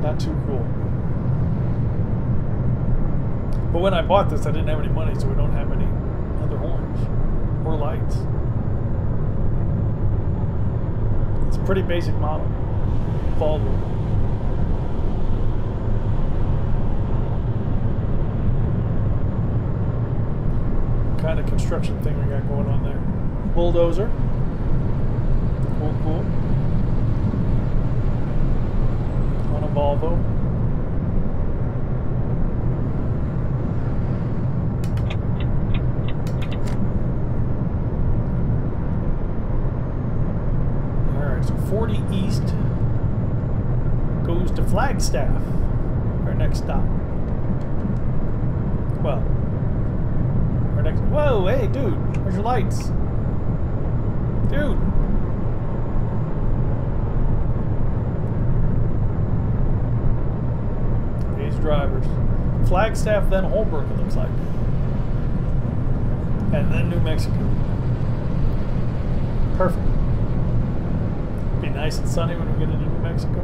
not too cool. But when I bought this, I didn't have any money, so we don't have any other horns or lights. It's a pretty basic model. Volvo. Kind of construction thing we got going on there. Bulldozer. Cool, cool. On a Volvo. Alright, so forty East goes to Flagstaff. Our next stop. Well, next. Whoa, hey, dude, where's your lights? Dude. These drivers. Flagstaff, then Holbrook, it looks like. And then New Mexico. Perfect. Be nice and sunny when we get into New Mexico.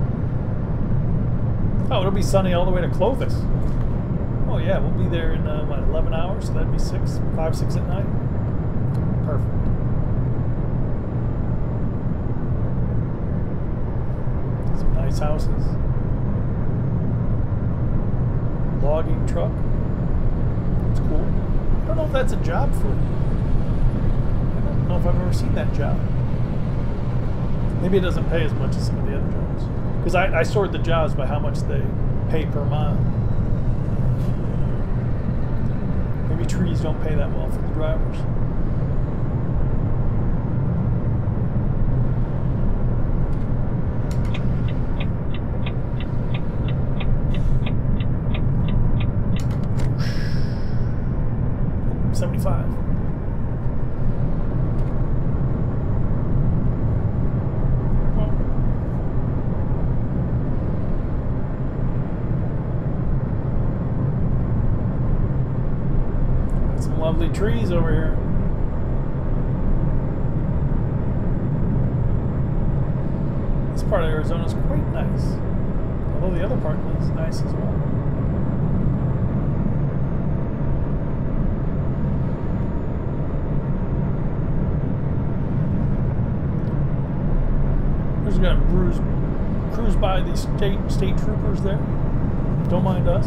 Oh, it'll be sunny all the way to Clovis. Oh yeah, we'll be there in uh, what, eleven hours, so that'd be six, five, six at night. Perfect. Some nice houses. Logging truck. That's cool. I don't know if that's a job for it. I don't know if I've ever seen that job. Maybe it doesn't pay as much as some of the other jobs. Because I, I sort the jobs by how much they pay per mile. Maybe trees don't pay that well for the drivers. seventy-five. Lovely trees over here. part of Arizona is quite nice, although the other part is nice as well. We're just gonna bruise, cruise by these state state troopers there. Don't mind us.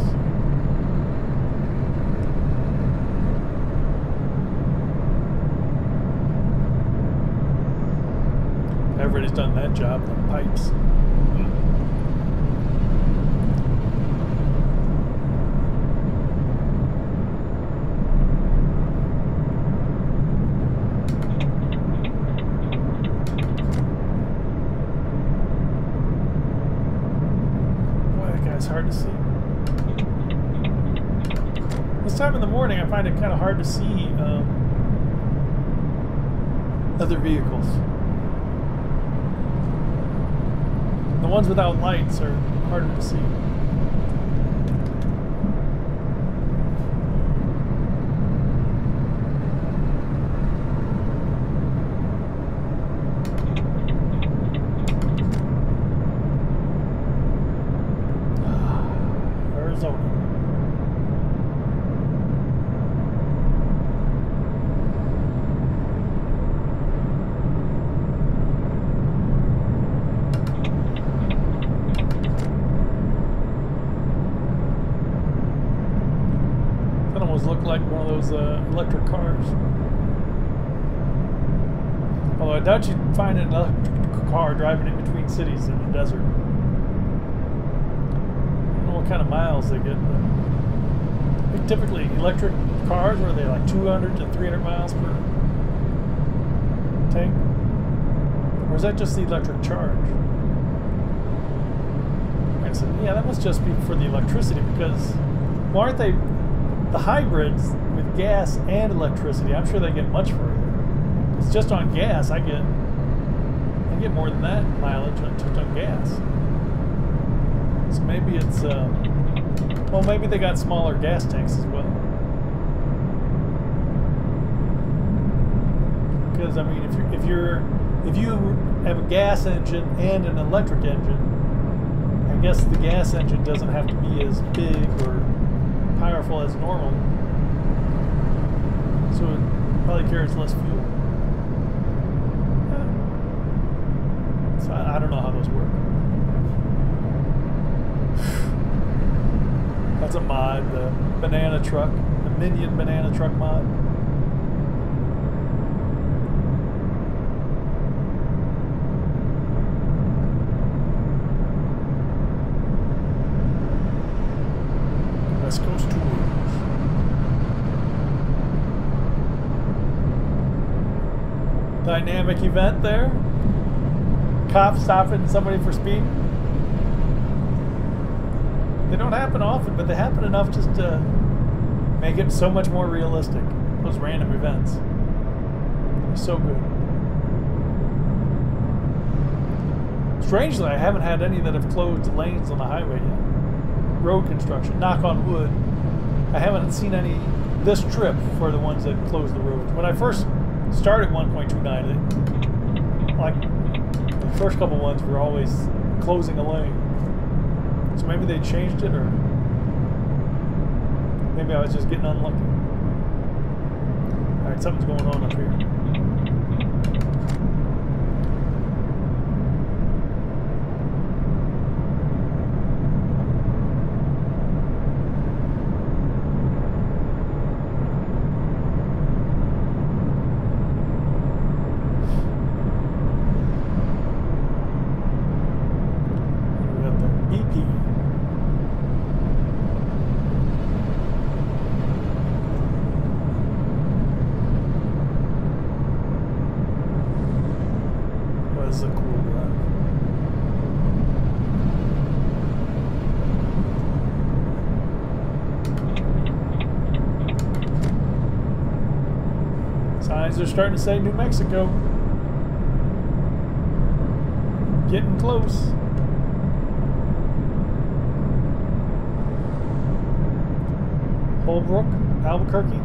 Everybody's done that job, the pipes. Boy, that guy's hard to see. This time in the morning, I find it kind of hard to see um, other vehicles. The ones without lights are harder to see. Electric cars. Although I doubt you'd find an electric car driving in between cities in the desert. I don't know what kind of miles they get, but like typically electric cars, were they like two hundred to three hundred miles per tank? Or is that just the electric charge? And I said, yeah, that must just be for the electricity, because why aren't they the hybrids with gas and electricity? I'm sure they get much further. It's just on gas. I get I get more than that mileage just on gas. So maybe it's uh, well, maybe they got smaller gas tanks as well. Because I mean, if you're, if you're if you have a gas engine and an electric engine, I guess the gas engine doesn't have to be as big or powerful as normal, so it probably carries less fuel. Yeah. So I, I don't know how those work. That's a mod, the banana truck, the minion banana truck mod. Dynamic event there. Cops stopping somebody for speed. They don't happen often, but they happen enough just to make it so much more realistic. Those random events. They're so good. Strangely, I haven't had any that have closed lanes on the highway yet. Road construction, knock on wood. I haven't seen any this trip for the ones that closed the roads. When I first started one point two nine, like the first couple ones were always closing a lane, so maybe they changed it, or maybe I was just getting unlucky. Alright, something's going on up here. They're starting to say New Mexico. Getting close. Holbrook, Albuquerque.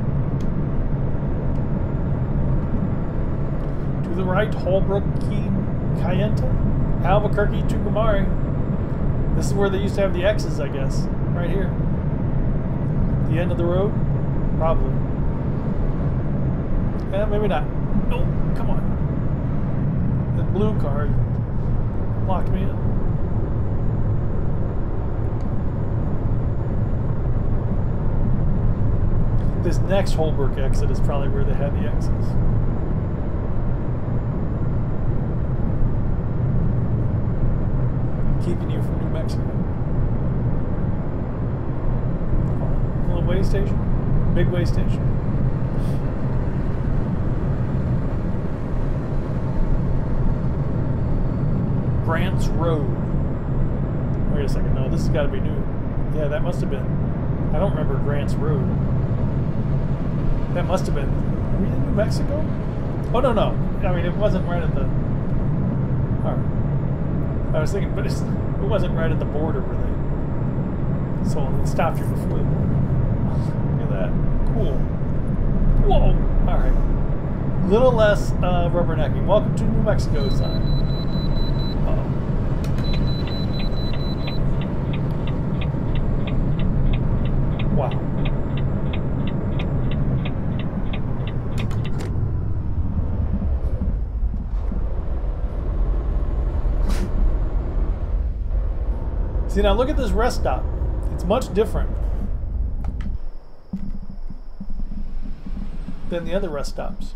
To the right, Holbrook, Key, Cayenta. Albuquerque to Comari. This is where they used to have the X's, I guess. Right here. The end of the road? Probably. Yeah, maybe not. Nope, come on. That blue car locked me in. This next Holbrook exit is probably where they had the exits. Keeping you from New Mexico. Oh, little way station, big way station. Grants Road. Wait a second, no, this has got to be new. Yeah, that must have been. I don't remember Grants Road. That must have been. Are we in New Mexico? Oh, no, no. I mean, it wasn't right at the... Alright. I was thinking, but it's, it wasn't right at the border, were they? So it stopped you before the border. Look at that. Cool. Whoa! Alright. Little less uh, rubbernecking. Welcome to New Mexico sign. Uh-oh. Wow. See, now look at this rest stop. It's much different than the other rest stops.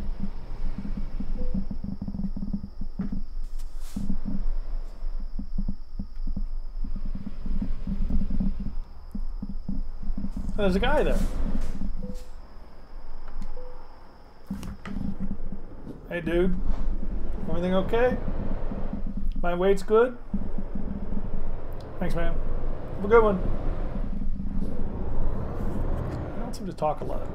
There's a guy there. Hey, dude. Everything okay? My weight's good? Thanks, man. Have a good one. I don't seem to talk a lot.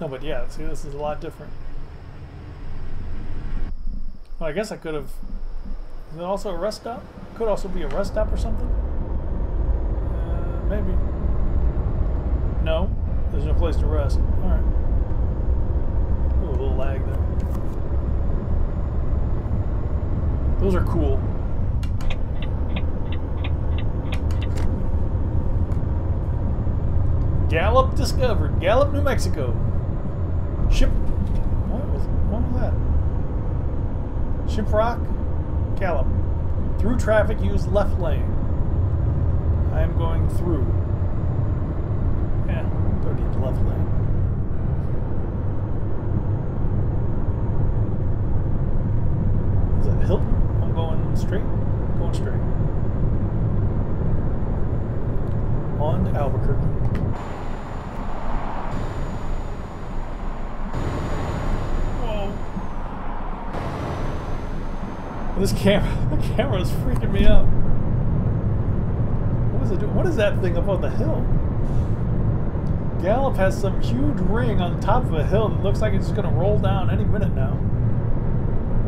No, but yeah, see, this is a lot different. Well, I guess I could have... Is it also a rest stop? Could also be a rest stop or something? Uh, maybe. No, there's no place to rest. All right. A little lag there. Those are cool. Gallup discovered. Gallup, New Mexico. Ship. What was, what was that? Shiprock. Gallup. Through traffic, use left lane. I am going through. Yeah, go to the left lane. Hill. I'm going straight, going straight. On to Albuquerque. Whoa. This camera, the camera is freaking me out. What is it doing? What is that thing up on the hill? Gallup has some huge ring on the top of a hill that looks like it's just gonna roll down any minute now.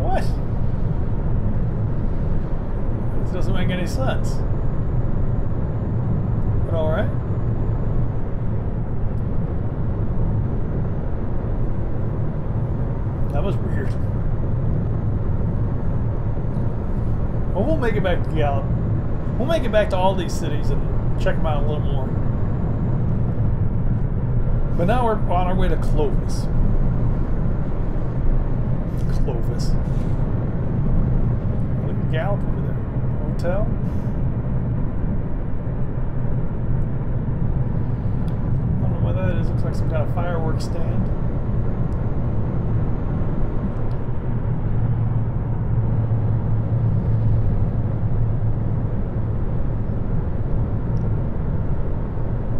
What? Doesn't make any sense. But all right. That was weird. Well, we'll make it back to Gallup. We'll make it back to all these cities and check them out a little more. But now we're on our way to Clovis. Clovis. Look at Gallup over there. Hotel. I don't know what that is. Looks like some kind of fireworks stand.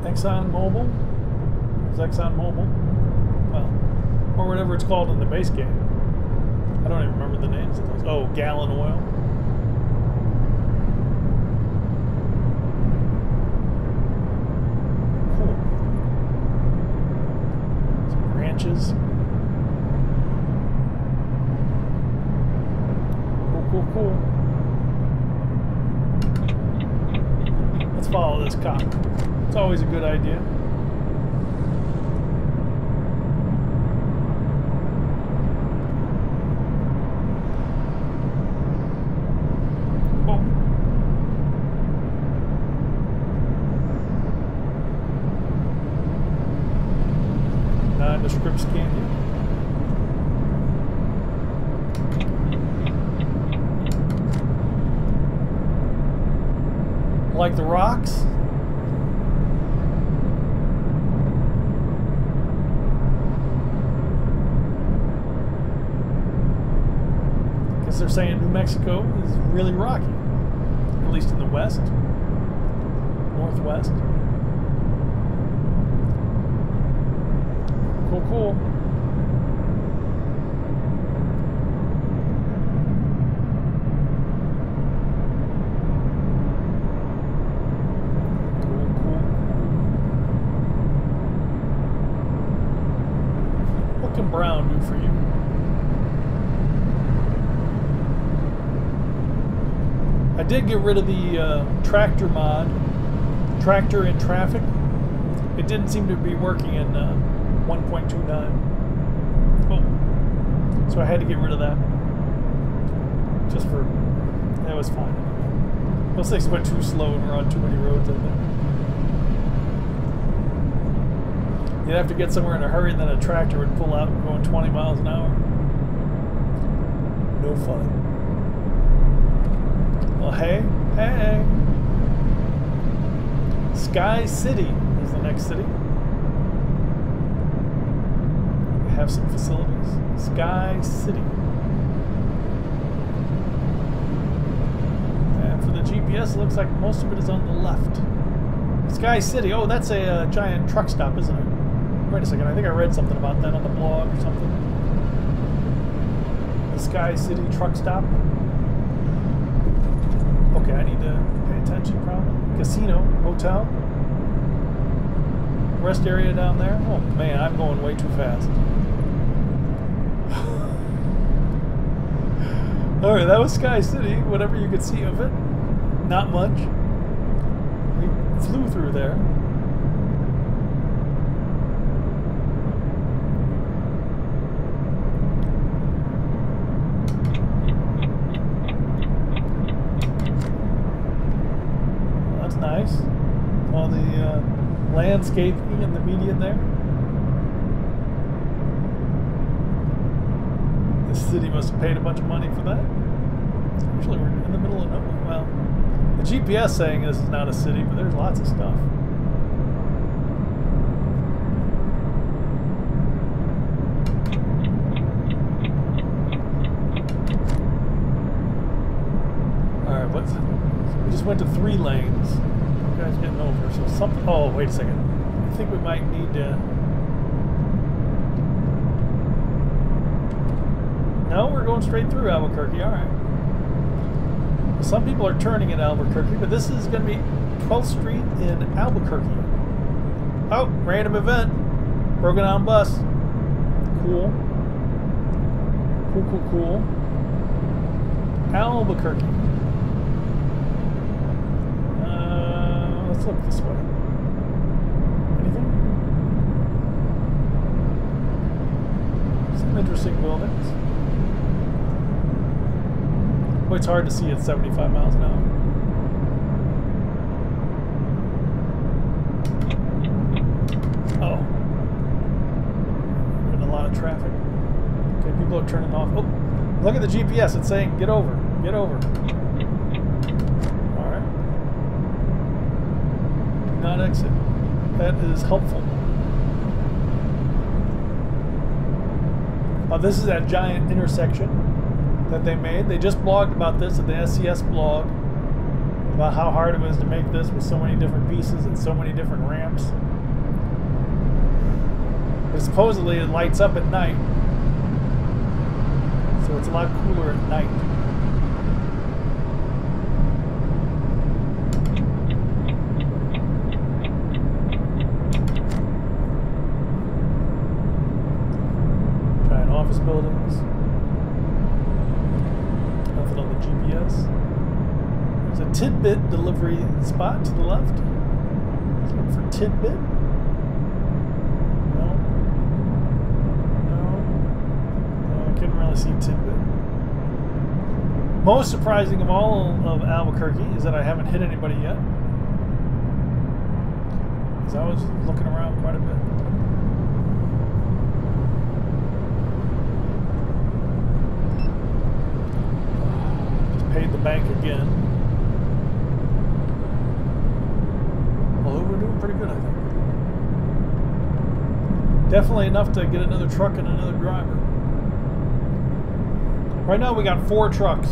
Exxon Mobil. It's Exxon Mobil. Well, or whatever it's called in the base game. I don't even remember the names of those. Oh, Gallon Oil. Branches. Cool, cool, cool. Let's follow this cop. It's always a good idea. down to Scripps Canyon. Like the rocks? Because they're saying New Mexico is really rocky, at least in the west, northwest. Cool, cool. Brown do for you? I did get rid of the uh, tractor mod, tractor in traffic. It didn't seem to be working in uh, one point two nine. Oh, so I had to get rid of that. Just for that was fine. Those things went too slow and we're on too many roads in there. You'd have to get somewhere in a hurry and then a tractor would pull out and go twenty miles an hour. No fun. Well, hey, hey. Sky City is the next city. We have some facilities. Sky City. And for the G P S, it looks like most of it is on the left. Sky City. Oh, that's a uh, giant truck stop, isn't it? Wait a second, I think I read something about that on the blog or something. The Sky City truck stop. Okay, I need to pay attention probably. Casino, hotel. Rest area down there. Oh man, I'm going way too fast. Alright, that was Sky City, whatever you could see of it. Not much. We flew through there. Landscaping and the median there. The city must have paid a bunch of money for that. Usually we're in the middle of nowhere. Well, the G P S saying this is not a city, but there's lots of stuff. All right, what's so we just went to three lanes. Guys getting over, so something. Oh, wait a second. I think we might need to. No, we're going straight through Albuquerque. All right. Some people are turning in Albuquerque, but this is going to be twelfth street in Albuquerque. Oh, random event. Broken down bus. Cool. Cool, cool, cool. Albuquerque. Let's look this way. Anything? Some interesting buildings. Well, it's hard to see at seventy-five miles an hour. Oh. There's a lot of traffic. Okay, people are turning off. Oh, look at the G P S. It's saying, get over, get over. Not exit. That is helpful. Oh, this is that giant intersection that they made. They just blogged about this at the S C S blog about how hard it was to make this with so many different pieces and so many different ramps. But supposedly it lights up at night, so it's a lot cooler at night. Buildings. Nothing on the G P S. There's a tidbit delivery spot to the left. Let's look for tidbit. No. No. No, I couldn't really see tidbit. Most surprising of all of Albuquerque is that I haven't hit anybody yet. Because I was looking around quite a bit. Definitely enough to get another truck and another driver. Right now we got four trucks,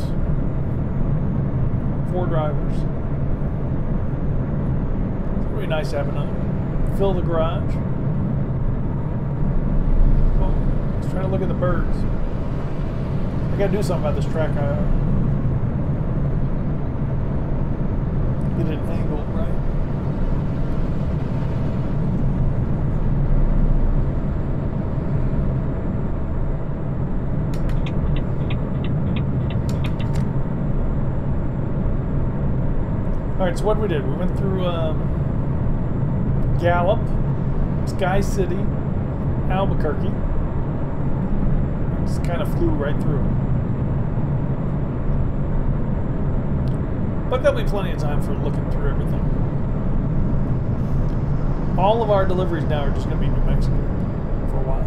four drivers. It's pretty nice to have another one. Fill the garage. Oh, let's try to look at the birds. I gotta do something about this track. I get it angled right. Alright, so what we did, we went through um, Gallup, Sky City, Albuquerque, just kind of flew right through. But there'll be plenty of time for looking through everything. All of our deliveries now are just going to be New Mexico for a while.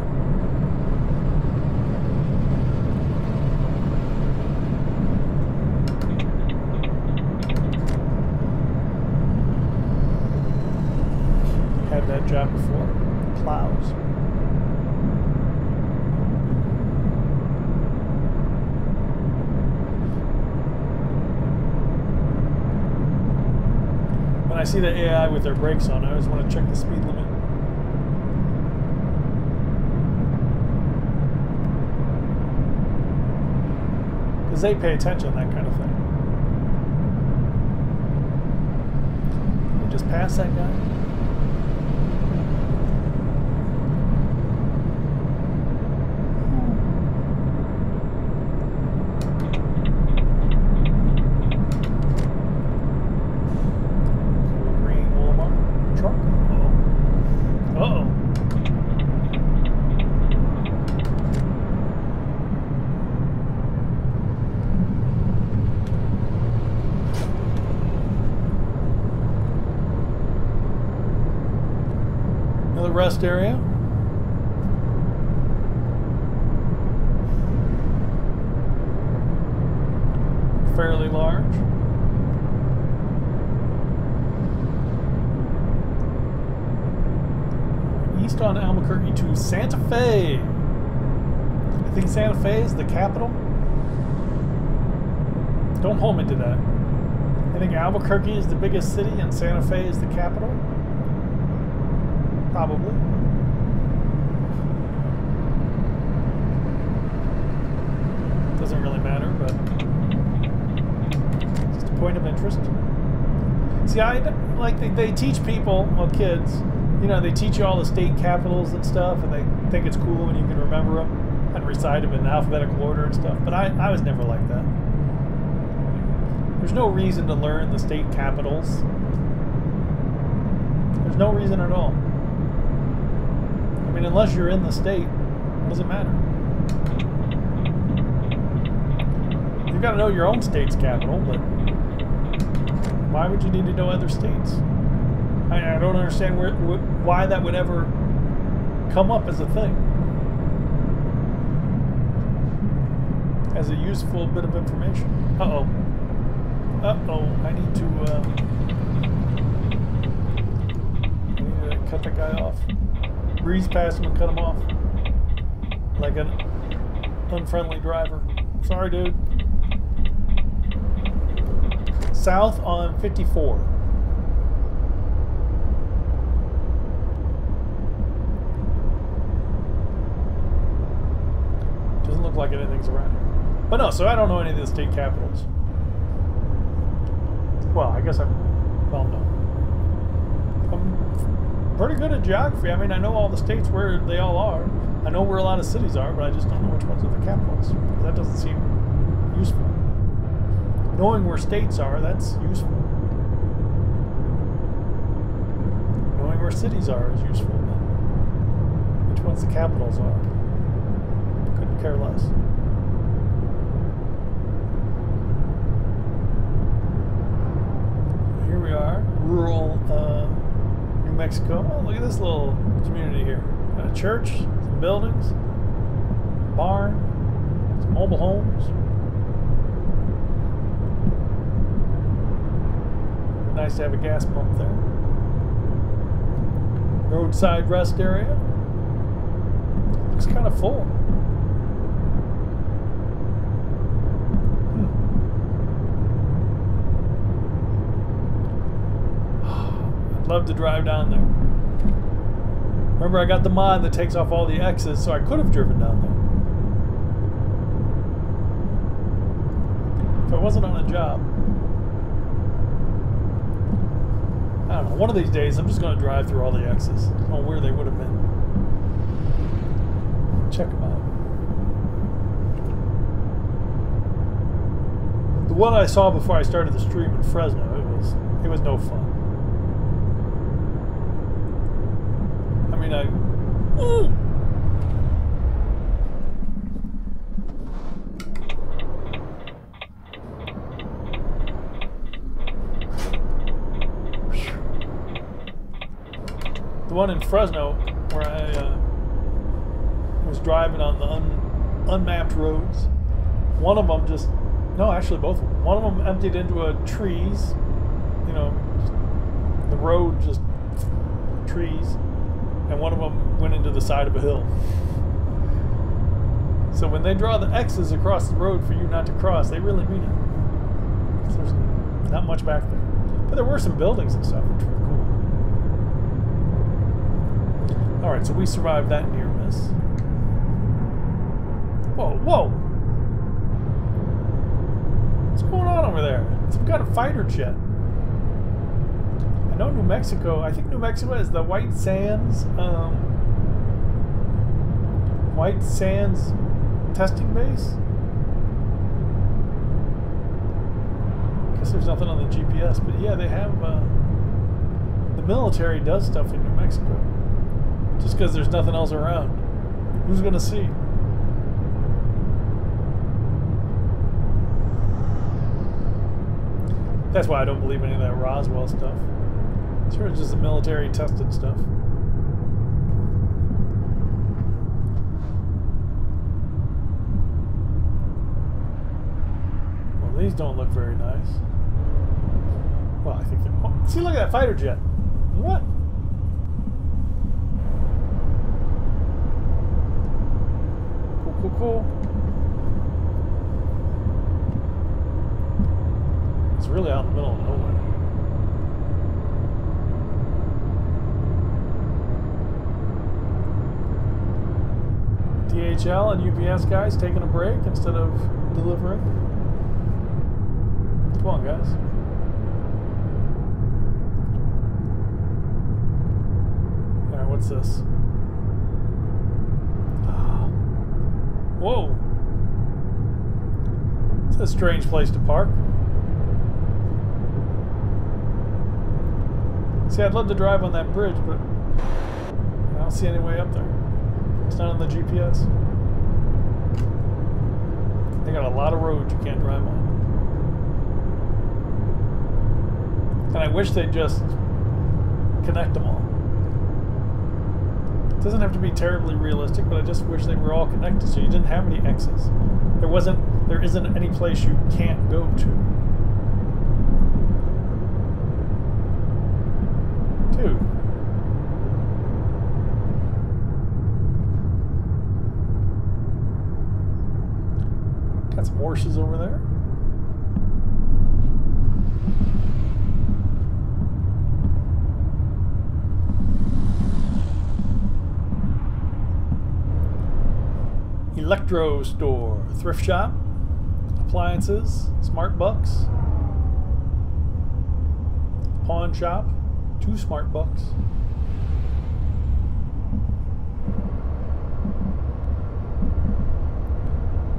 That job before. Plows. When I see the A I with their brakes on, I always want to check the speed limit. Because they pay attention to that kind of thing. You just pass that guy. Area. Fairly large. East on Albuquerque to Santa Fe. I think Santa Fe is the capital. Don't hold me to that. I think Albuquerque is the biggest city and Santa Fe is the capital. Probably. Doesn't really matter, but it's just a point of interest. See, I like they, they teach people, well, kids, you know, they teach you all the state capitals and stuff, and they think it's cool and you can remember them and recite them in alphabetical order and stuff. But I, I was never like that. There's no reason to learn the state capitals. There's no reason at all. I mean, unless you're in the state, it doesn't matter. You've got to know your own state's capital, but why would you need to know other states? I, I don't understand where, wh why that would ever come up as a thing. As a useful bit of information. Uh-oh. Uh-oh. I need to, uh, I need to cut that guy off. Breeze past him and cut him off. Like an unfriendly driver. Sorry, dude. South on fifty-four. Doesn't look like anything's around here. But no, so I don't know any of the state capitals. Well, I guess I'm well known. Pretty good at geography. I mean, I know all the states where they all are. I know where a lot of cities are, but I just don't know which ones are the capitals. That doesn't seem useful. Knowing where states are, that's useful. Knowing where cities are is useful. Which ones the capitals are? Couldn't care less. Here we are. Rural, uh... New Mexico. Oh, look at this little community here. Got a church, some buildings, a barn, some mobile homes. Nice to have a gas pump there. Roadside rest area. looks kind of full. Hmm. I'd love to drive down there. Remember, I got the mod that takes off all the X's, so I could have driven down there. If I wasn't on a job. I don't know, one of these days I'm just going to drive through all the X's. I don't know where they would have been. Check them out. The one I saw before I started the stream in Fresno, it was it was no fun. I mean, I... Ooh. The one in Fresno where I uh, was driving on the un unmapped roads, one of them just, no, actually both of them, one of them emptied into a trees, you know, the road just trees, and one of them went into the side of a hill. So when they draw the X's across the road for you not to cross, they really mean it. There's not much back there. But there were some buildings and stuff, which were cool. Alright, so we survived that near miss. Whoa, whoa! What's going on over there? Some kind of fighter jet. I know New Mexico, I think New Mexico is the White Sands, um, White Sands testing base? Guess there's nothing on the G P S, but yeah, they have, uh, the military does stuff in New Mexico. Just because there's nothing else around. Who's gonna see? That's why I don't believe any of that Roswell stuff. Sure, it's just the military tested stuff. Well, these don't look very nice. Well, I think they're... Oh, see, look at that fighter jet. What? Cool, cool. It's really out in the middle of nowhere. D H L and U P S guys taking a break instead of delivering. Come on, guys. Alright, what's this? Whoa. It's a strange place to park. See, I'd love to drive on that bridge, but I don't see any way up there. It's not on the G P S. They got a lot of roads you can't drive on. And I wish they'd just connect them all. It doesn't have to be terribly realistic, but I just wish they were all connected so you didn't have any X's. There wasn't, there isn't any place you can't go to. Dude. Got some horses over there. Electro store, thrift shop, appliances, smart bucks, pawn shop, two smart bucks.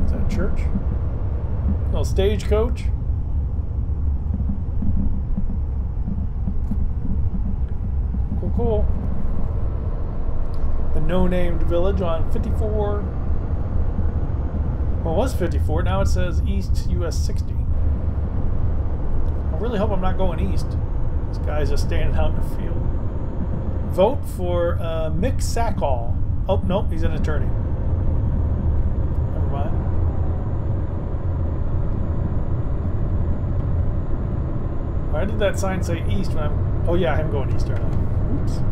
Is that a church? No, stagecoach. Cool, cool. The no-named village on fifty-four. Well, it was fifty-four, now it says East U S sixty. I really hope I'm not going east. This guy's just standing out in the field. Vote for uh, Mick Sackall. Oh, nope, he's an attorney. Never mind. Why did that sign say East when I'm... Oh, yeah, I am going east right now. Oops.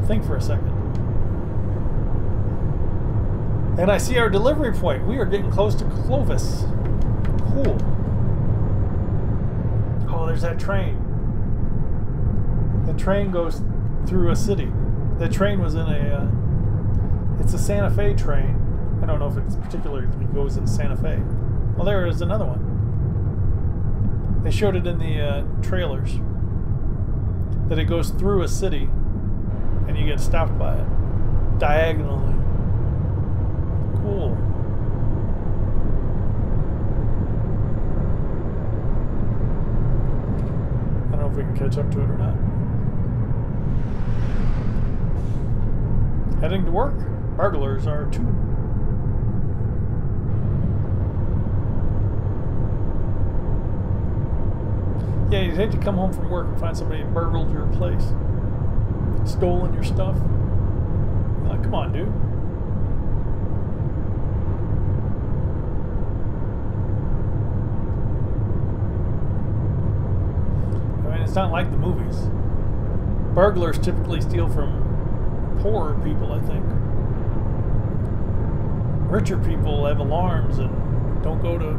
I think for a second. And I see our delivery point. We are getting close to Clovis. Cool. Oh, there's that train. The train goes through a city. The train was in a... Uh, it's a Santa Fe train. I don't know if it's particularly goes in Santa Fe. Well, there is another one. They showed it in the uh, trailers. That it goes through a city and you get stopped by it. Diagonally. Cool. I don't know if we can catch up to it or not. Heading to work. Burglars are too. Yeah, you'd hate to come home from work and find somebody burgled your place. Stolen your stuff. Like, come on, dude. I mean, it's not like the movies. Burglars typically steal from poorer people, I think. Richer people have alarms and don't go to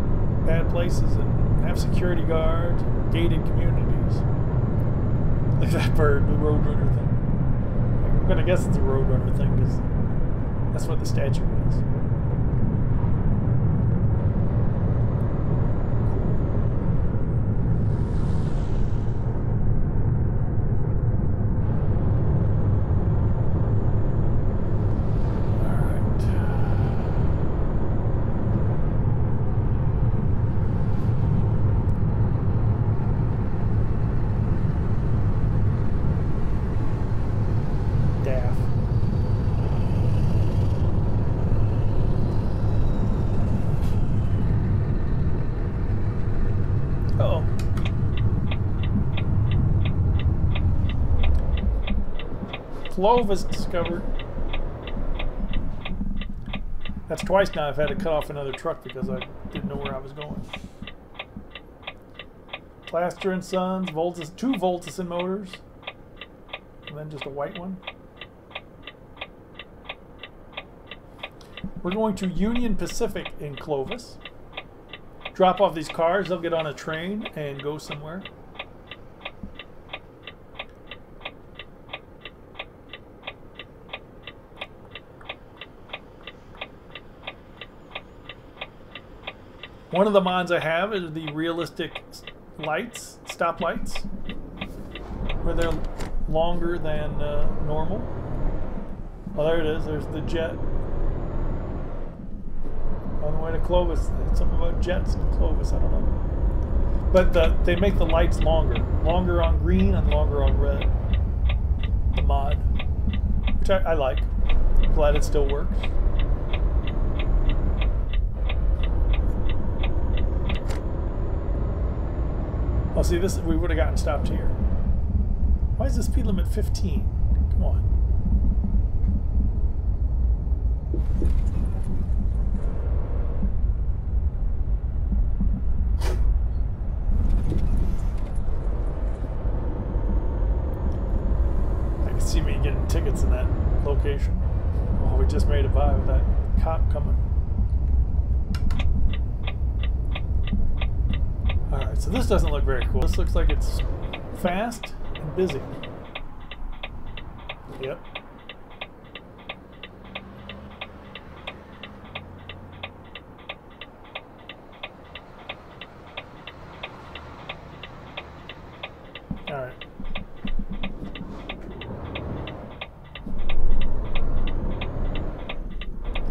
bad places and have security guards, gated communities. Like that bird, the Roadrunner thing. I'm gonna guess it's a Roadrunner thing because that's what the statue is. Clovis discovered. That's twice now I've had to cut off another truck because I didn't know where I was going. Plaster and Sons, Voltus, two Voltusen motors, and then just a white one. We're going to Union Pacific in Clovis. Drop off these cars, they'll get on a train and go somewhere. One of the mods I have is the realistic lights, stop lights, where they're longer than uh, normal. Oh, there it is. There's the jet. On the way to Clovis, it's something about jets in Clovis. I don't know. But the, they make the lights longer, longer on green and longer on red. The mod, which I, I like. I'm glad it still works. Oh, see, this we would have gotten stopped here. Why is the speed limit fifteen? Come on. I can see me getting tickets in that location. Oh, we just made it by with that cop coming. Alright, so this doesn't look very cool. This looks like it's fast and busy. Yep. Alright.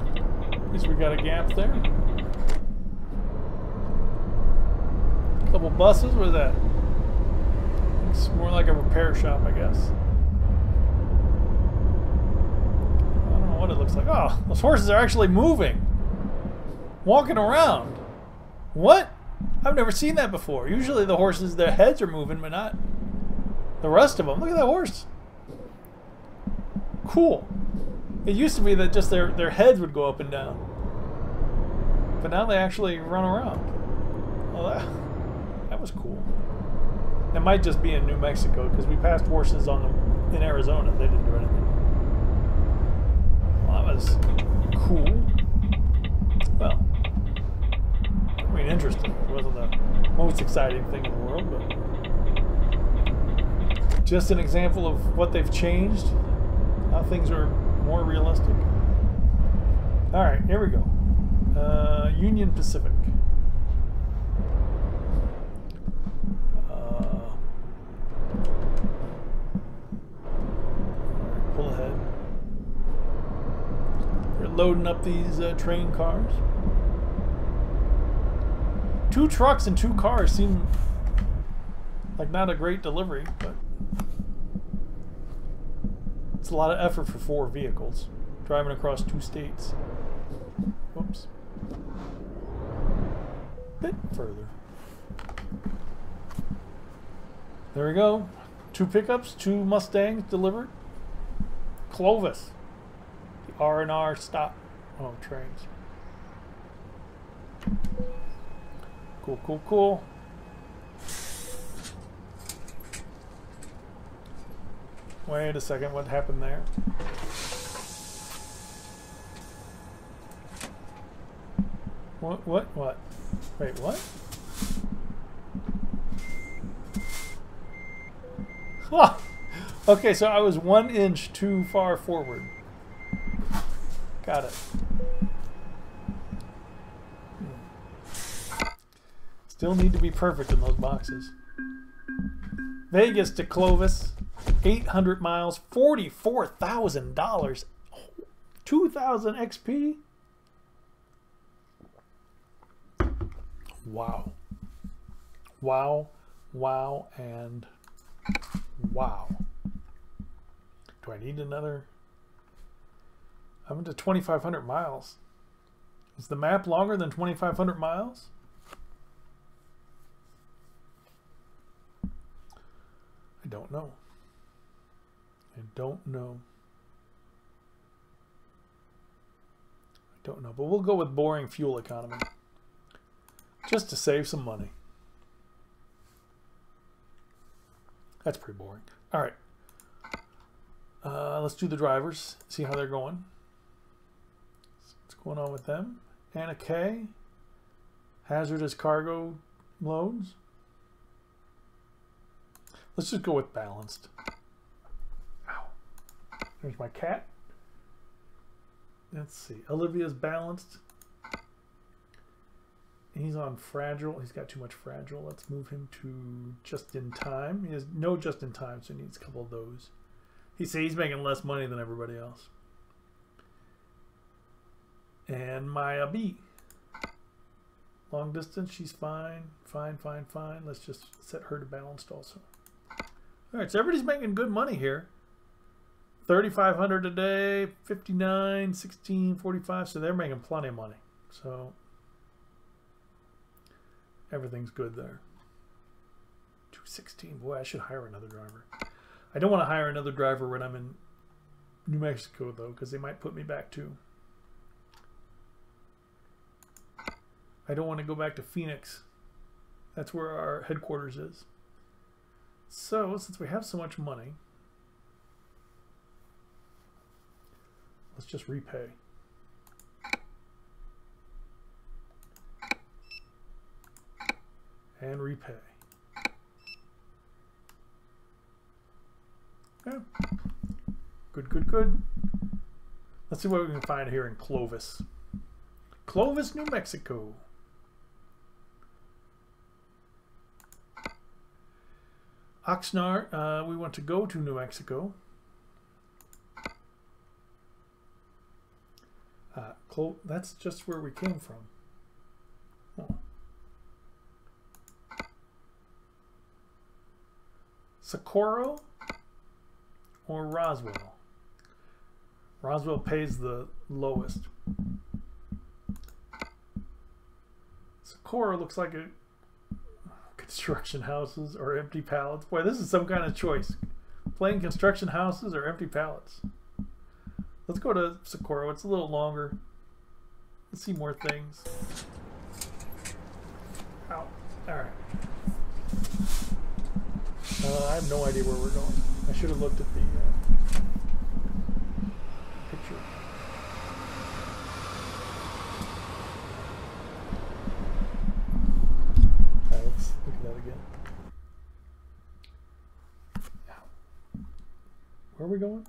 At least we got a gap there. Couple buses? What is that? It's more like a repair shop, I guess. I don't know what it looks like. Oh, those horses are actually moving. Walking around. What? I've never seen that before. Usually the horses, their heads are moving, but not the rest of them. Look at that horse. Cool. It used to be that just their, their heads would go up and down. But now they actually run around. Well, that... That was cool. That might just be in New Mexico because we passed horses on them in Arizona. They didn't do anything. Well, that was cool. least exciting thing in the world, but just an example of what they've changed, how things are more realistic. All right, here we go. Uh, Union Pacific. Loading up these uh, train cars. Two trucks and two cars seem like not a great delivery, but it's a lot of effort for four vehicles driving across two states. Whoops. Bit further. There we go. Two pickups, two Mustangs delivered. Clovis. R and R stop. Oh, trains. Cool, cool, cool. Wait a second, what happened there? What, what, what? Wait, what? Huh. Okay, so I was one inch too far forward. Got it. Hmm. Still need to be perfect in those boxes. Vegas to Clovis, eight hundred miles, forty-four thousand dollars, two thousand X P. Wow. Wow, wow, and wow. Do I need another? I'm to twenty-five hundred miles. Is the map longer than twenty-five hundred miles? I don't know. I don't know. I don't know, but we'll go with boring fuel economy just to save some money. That's pretty boring. All right. Uh, let's do the drivers, see how they're going. Going on with them. Anna K. Hazardous cargo loads. Let's just go with balanced. Ow. There's my cat. Let's see. Olivia's balanced. He's on fragile. He's got too much fragile. Let's move him to just in time. He has no just in time, so he needs a couple of those. He says he's making less money than everybody else. And Maya B. Long distance, she's fine, fine, fine, fine. Let's just set her to balanced also. All right, so everybody's making good money here. thirty-five hundred a day, fifty-nine, sixteen, forty-five. So they're making plenty of money. So everything's good there. two sixteen. Boy, I should hire another driver. I don't want to hire another driver when I'm in New Mexico though, because they might put me back too. I don't want to go back to Phoenix. That's where our headquarters is. So, since we have so much money, let's just repay. And repay. Yeah. Good, good, good. Let's see what we can find here in Clovis. Clovis, New Mexico. Oxnard, uh, we want to go to New Mexico. Uh, Clo that's just where we came from. Oh. Socorro or Roswell? Roswell pays the lowest. Socorro looks like a... construction houses or empty pallets. Boy, this is some kind of choice. Playing construction houses or empty pallets. Let's go to Socorro. It's a little longer. Let's see more things. Ow. Alright. Uh, I have no idea where we're going. I should have looked at the uh, picture. good. Now, where are we going?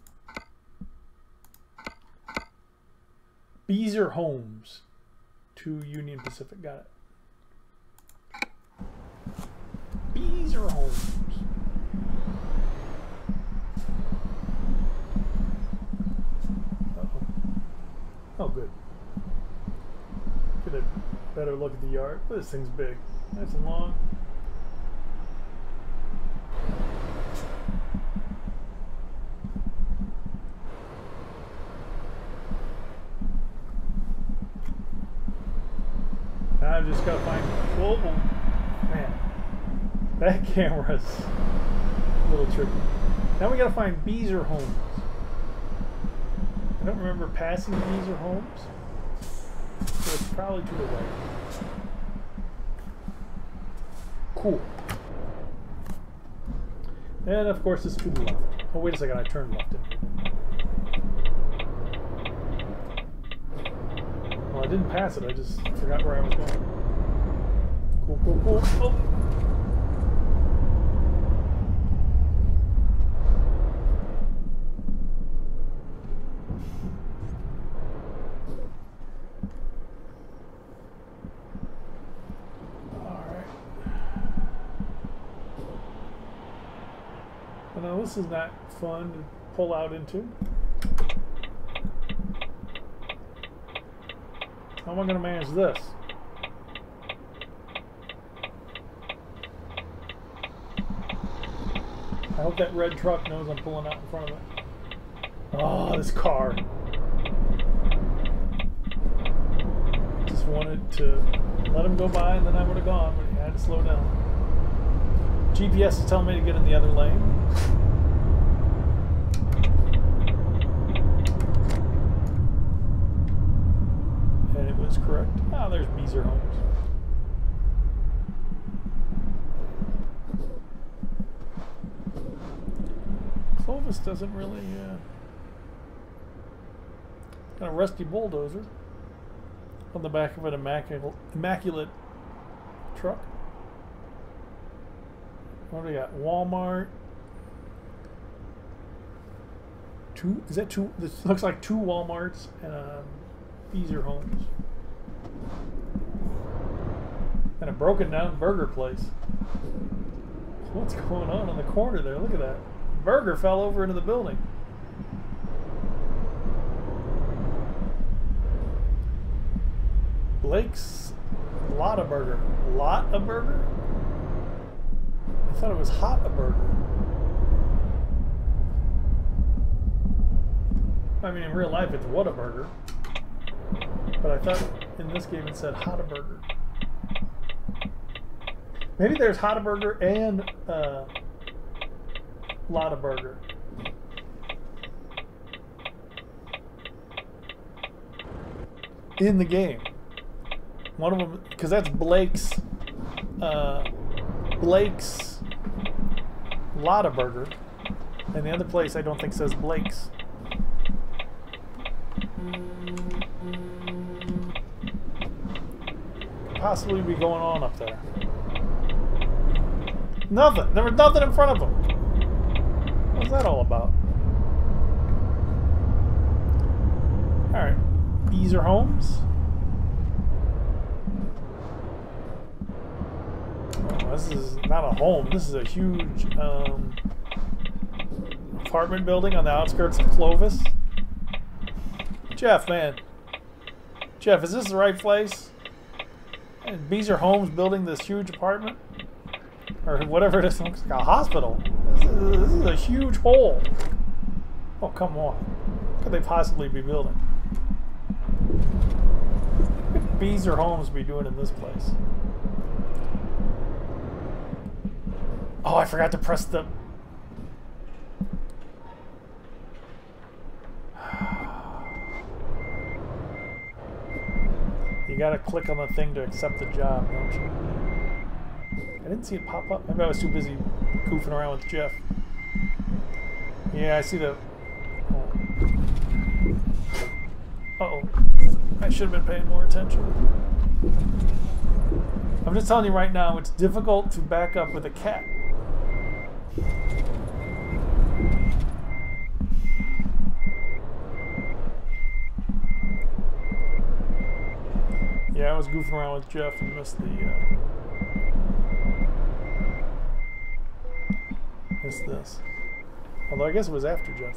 Beezer Homes to Union Pacific. Got it. Beezer Homes. Uh-oh. Oh, good. Get a better look at the yard. Oh, this thing's big. Nice and long. I've just got to find global. Man, that camera's a little tricky. Now we got to find Beezer Homes. I don't remember passing Beezer Homes, so it's probably to the right. Cool. And of course, it's to the left. Oh, wait a second, I turned left. Well, I didn't pass it, I just forgot where I was going. Cool, cool, cool. Oh! Alright. Well, now this is not fun to pull out into. How am I going to manage this? I hope that red truck knows I'm pulling out in front of it. Oh, this car. Just wanted to let him go by and then I would have gone, but he had to slow down. G P S is telling me to get in the other lane. Correct. Ah, there's Beezer Homes. Clovis doesn't really, uh... got a rusty bulldozer on the back of an immaculate, immaculate truck. What do we got? Walmart. Two? Is that two? This looks like two Walmarts and um, Beezer Homes. And a broken down burger place. What's going on on the corner there? Look at that. Burger fell over into the building. Blake's Whataburger. Whataburger? I thought it was Whataburger. I mean, in real life, it's Whataburger. But I thought in this game it said Whataburger. Maybe there's Whataburger and uh, Whataburger. In the game. One of them, because that's Blake's, uh, Blake's Whataburger. And the other place I don't think says Blake's. Could possibly be going on up there. Nothing. There was nothing in front of him. What's that all about? Alright. Beezer Homes. Oh, this is not a home. This is a huge um, apartment building on the outskirts of Clovis. Jeff, man. Jeff, is this the right place? And Beezer Homes building this huge apartment? Or whatever it is, it looks like a hospital. This is, this is a huge hole. Oh, come on. What could they possibly be building? What could Beezer Homes be doing in this place? Oh, I forgot to press the... You gotta click on the thing to accept the job, don't you? I didn't see it pop up. Maybe I was too busy goofing around with Jeff. Yeah, I see the... Uh-oh. I should have been paying more attention. I'm just telling you right now, it's difficult to back up with a cat. Yeah, I was goofing around with Jeff and missed the uh, missed this. Although I guess it was after Jeff.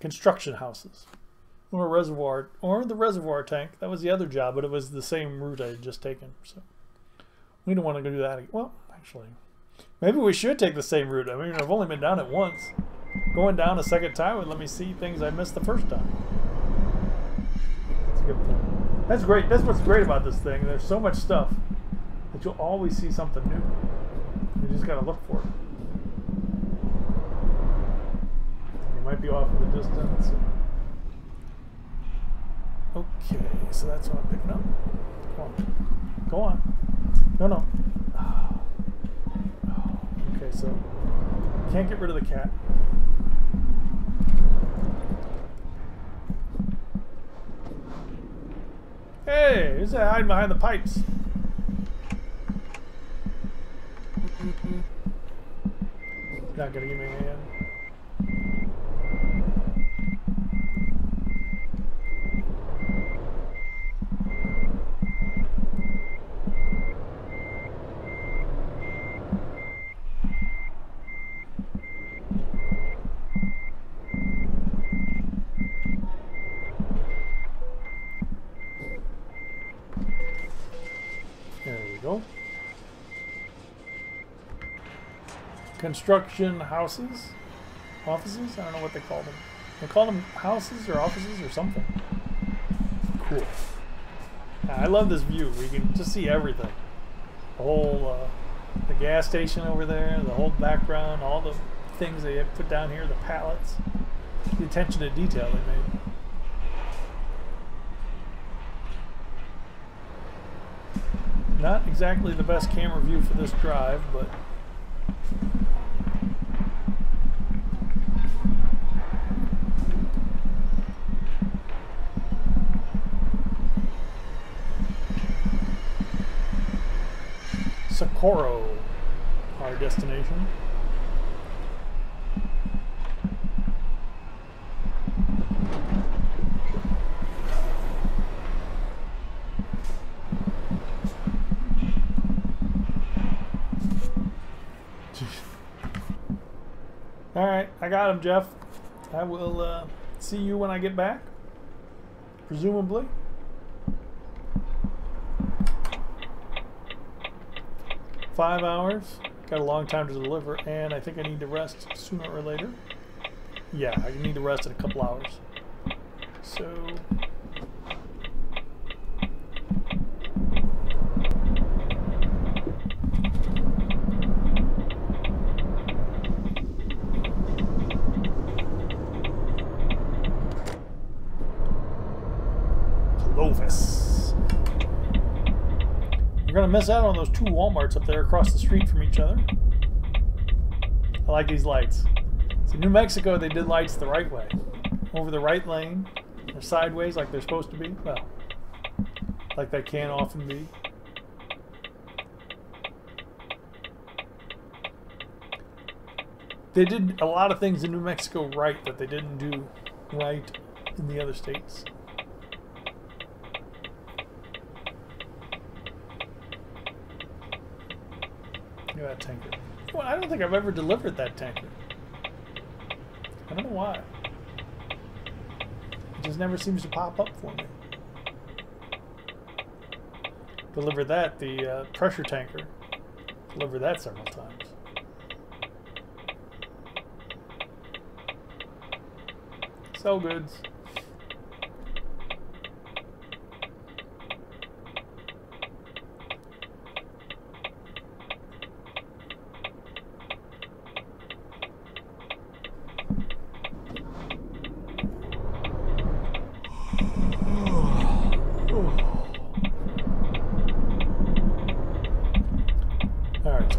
Construction houses or a reservoir or the reservoir tank. That was the other job, but it was the same route I had just taken, so we don't want to go do that again. Well, actually, maybe we should take the same route. I mean, I've only been down it once. Going down a second time would let me see things I missed the first time. That's a good point. That's great. That's what's great about this thing. There's so much stuff that you'll always see something new. You just gotta look for it. Might be off in the distance. Okay, so that's what I'm picking up. Go on. Go on. No, no. Oh. Oh. Okay, so can't get rid of the cat. Hey, who's that hiding behind the pipes? Not gonna give me a hand. Construction houses, offices, I don't know what they call them. They call them houses or offices or something. Cool. I love this view. We can just see everything. The whole, uh, the gas station over there, the whole background, all the things they put down here, the pallets, the attention to detail they made. Not exactly the best camera view for this drive, but Socorro, our destination. All right, I got him, Jeff. I will uh, see you when I get back, presumably. Five hours, got a long time to deliver, and I think I need to rest sooner or later. Yeah, I need to rest in a couple hours. So, Clovis. You're gonna miss out on those two Walmarts up there across the street from each other. I like these lights. So in New Mexico, they did lights the right way. Over the right lane, or sideways like they're supposed to be. Well, like they can often be. They did a lot of things in New Mexico right that they didn't do right in the other states. That tanker. Well, I don't think I've ever delivered that tanker. I don't know why. It just never seems to pop up for me. Deliver that, the uh, pressure tanker. Deliver that several times. Sell goods.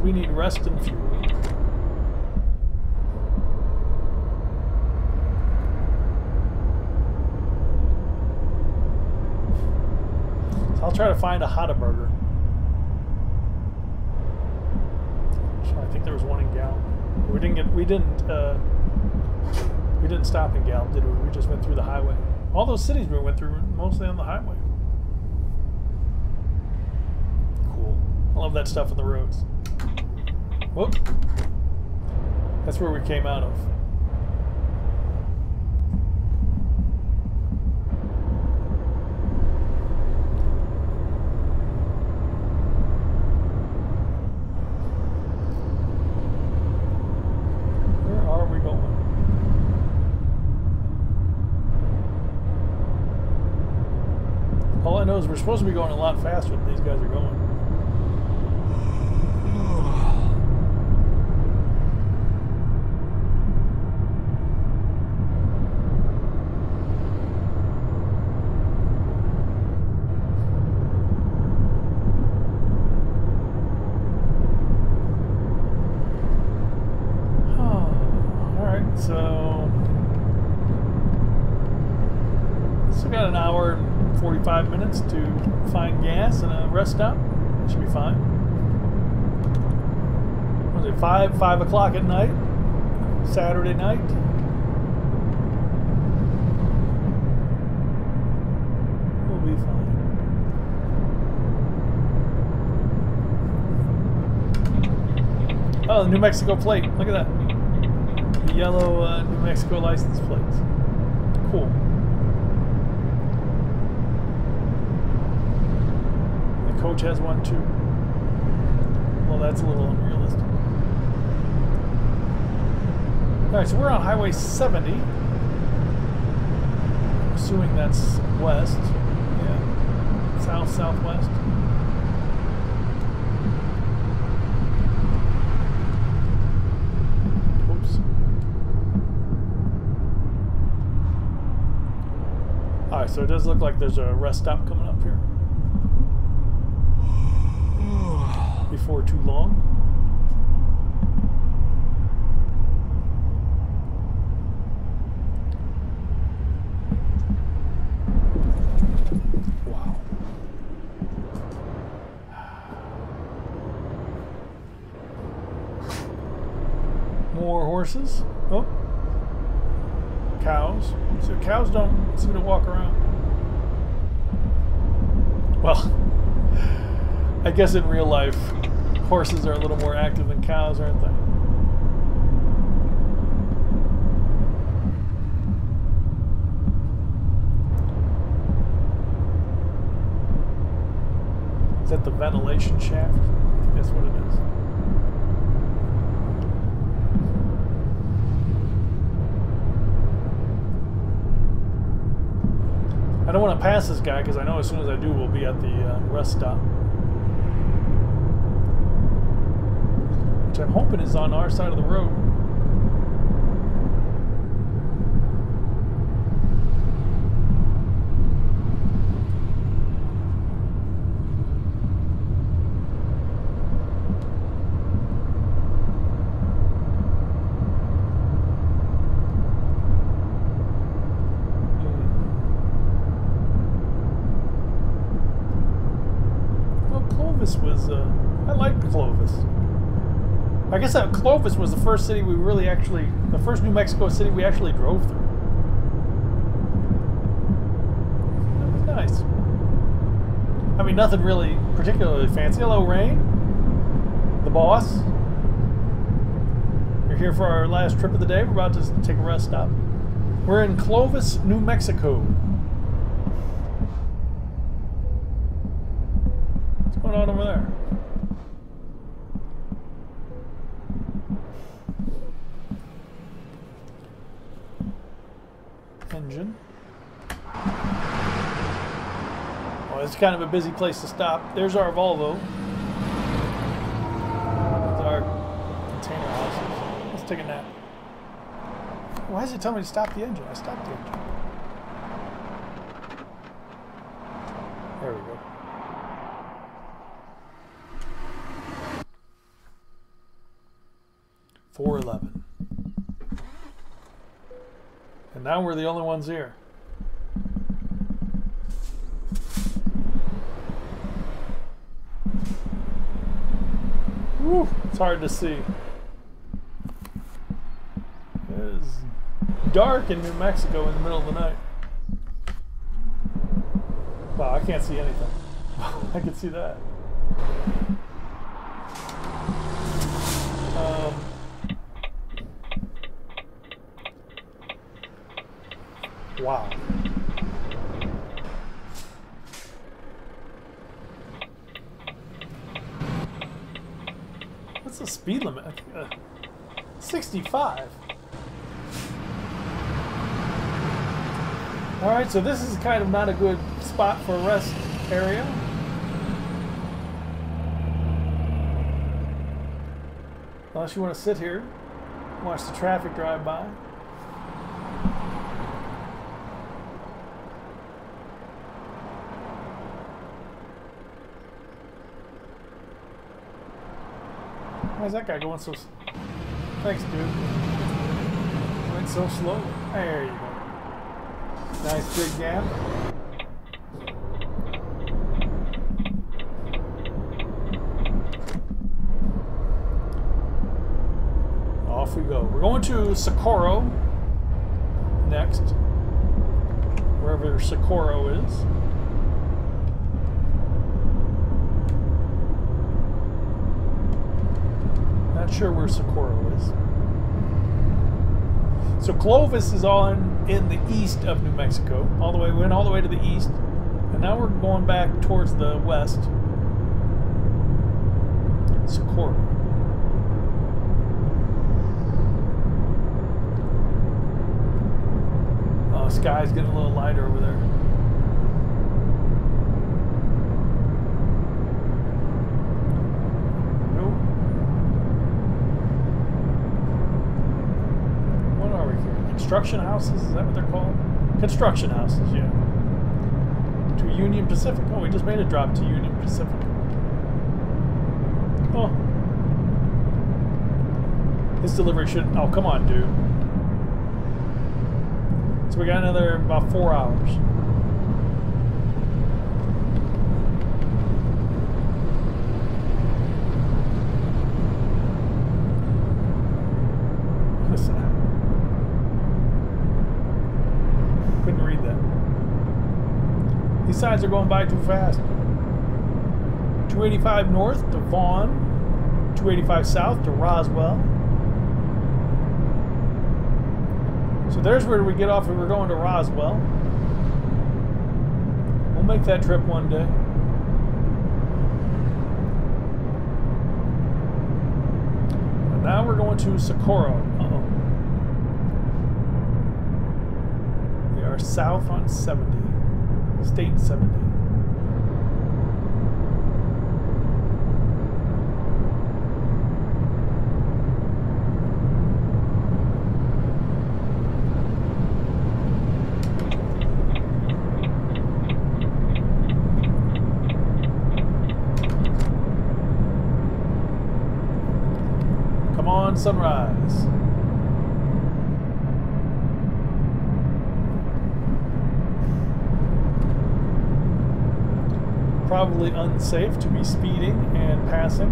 We need rest and fuel. try to find a Whataburger. I think there was one in Gallup. We didn't get. We didn't. Uh, we didn't stop in Gallup, did we? We just went through the highway. All those cities we went through were mostly on the highway. Cool. I love that stuff on the roads. Whoop. That's where we came out of. We're supposed to be going a lot faster than these guys are going. Minutes to find gas and a rest stop. That should be fine. Was it five five o'clock at night? Saturday night. We'll be fine. Oh, the New Mexico plate. Look at that. The yellow uh, New Mexico license plates. Cool. Coach has one too. Well, that's a little unrealistic. Alright, so we're on Highway seventy. Assuming that's west. Yeah. South, southwest. Oops. Alright, so it does look like there's a rest stop coming up here before too long. Wow. More horses. Oh. Cows. So cows don't seem to walk around. Well, I guess in real life, horses are a little more active than cows, aren't they? Is that the ventilation shaft? I think that's what it is. I don't want to pass this guy because I know as soon as I do, we'll be at the uh, rest stop. I'm hoping it's on our side of the road. Well, Clovis was, uh, I like Clovis. I guess that Clovis was the first city we really actually, the first New Mexico city we actually drove through. That was nice. I mean, nothing really particularly fancy. Hello, Rain. The boss. We're here for our last trip of the day. We're about to take a rest stop. We're in Clovis, New Mexico. What's going on over there? Engine. Well, it's kind of a busy place to stop. There's our Volvo. There's our container houses. Let's take a nap. Why does it tell me to stop the engine? I stopped the engine. There we go. four eleven. And now we're the only ones here. Whew, it's hard to see. It is dark in New Mexico in the middle of the night. Wow, I can't see anything. I can see that. Um, wow. What's the speed limit? Uh, sixty-five. All right, so this is kind of not a good spot for a rest area. Unless you want to sit here, watch the traffic drive by. Why's that guy going so slow? Thanks, dude. Went so slow. There you go. Nice big gap. Off we go. We're going to Socorro next. Wherever Socorro is. Not sure where Socorro is. So Clovis is on in the east of New Mexico. All the way, we went all the way to the east, and now we're going back towards the west. Socorro. Oh, sky's getting a little lighter over there. Construction houses, is that what they're called? Construction houses, yeah. To Union Pacific. Oh, we just made a drop to Union Pacific. Oh. This delivery should... Oh, come on, dude. So we got another about four hours. Sides are going by too fast. two eighty-five north to Vaughn, two eighty-five south to Roswell. So there's where we get off if we're going to Roswell. We'll make that trip one day. And now we're going to Socorro. Uh-oh. We are south on seventy. State seventy. Come on, sunrise. Probably unsafe to be speeding and passing.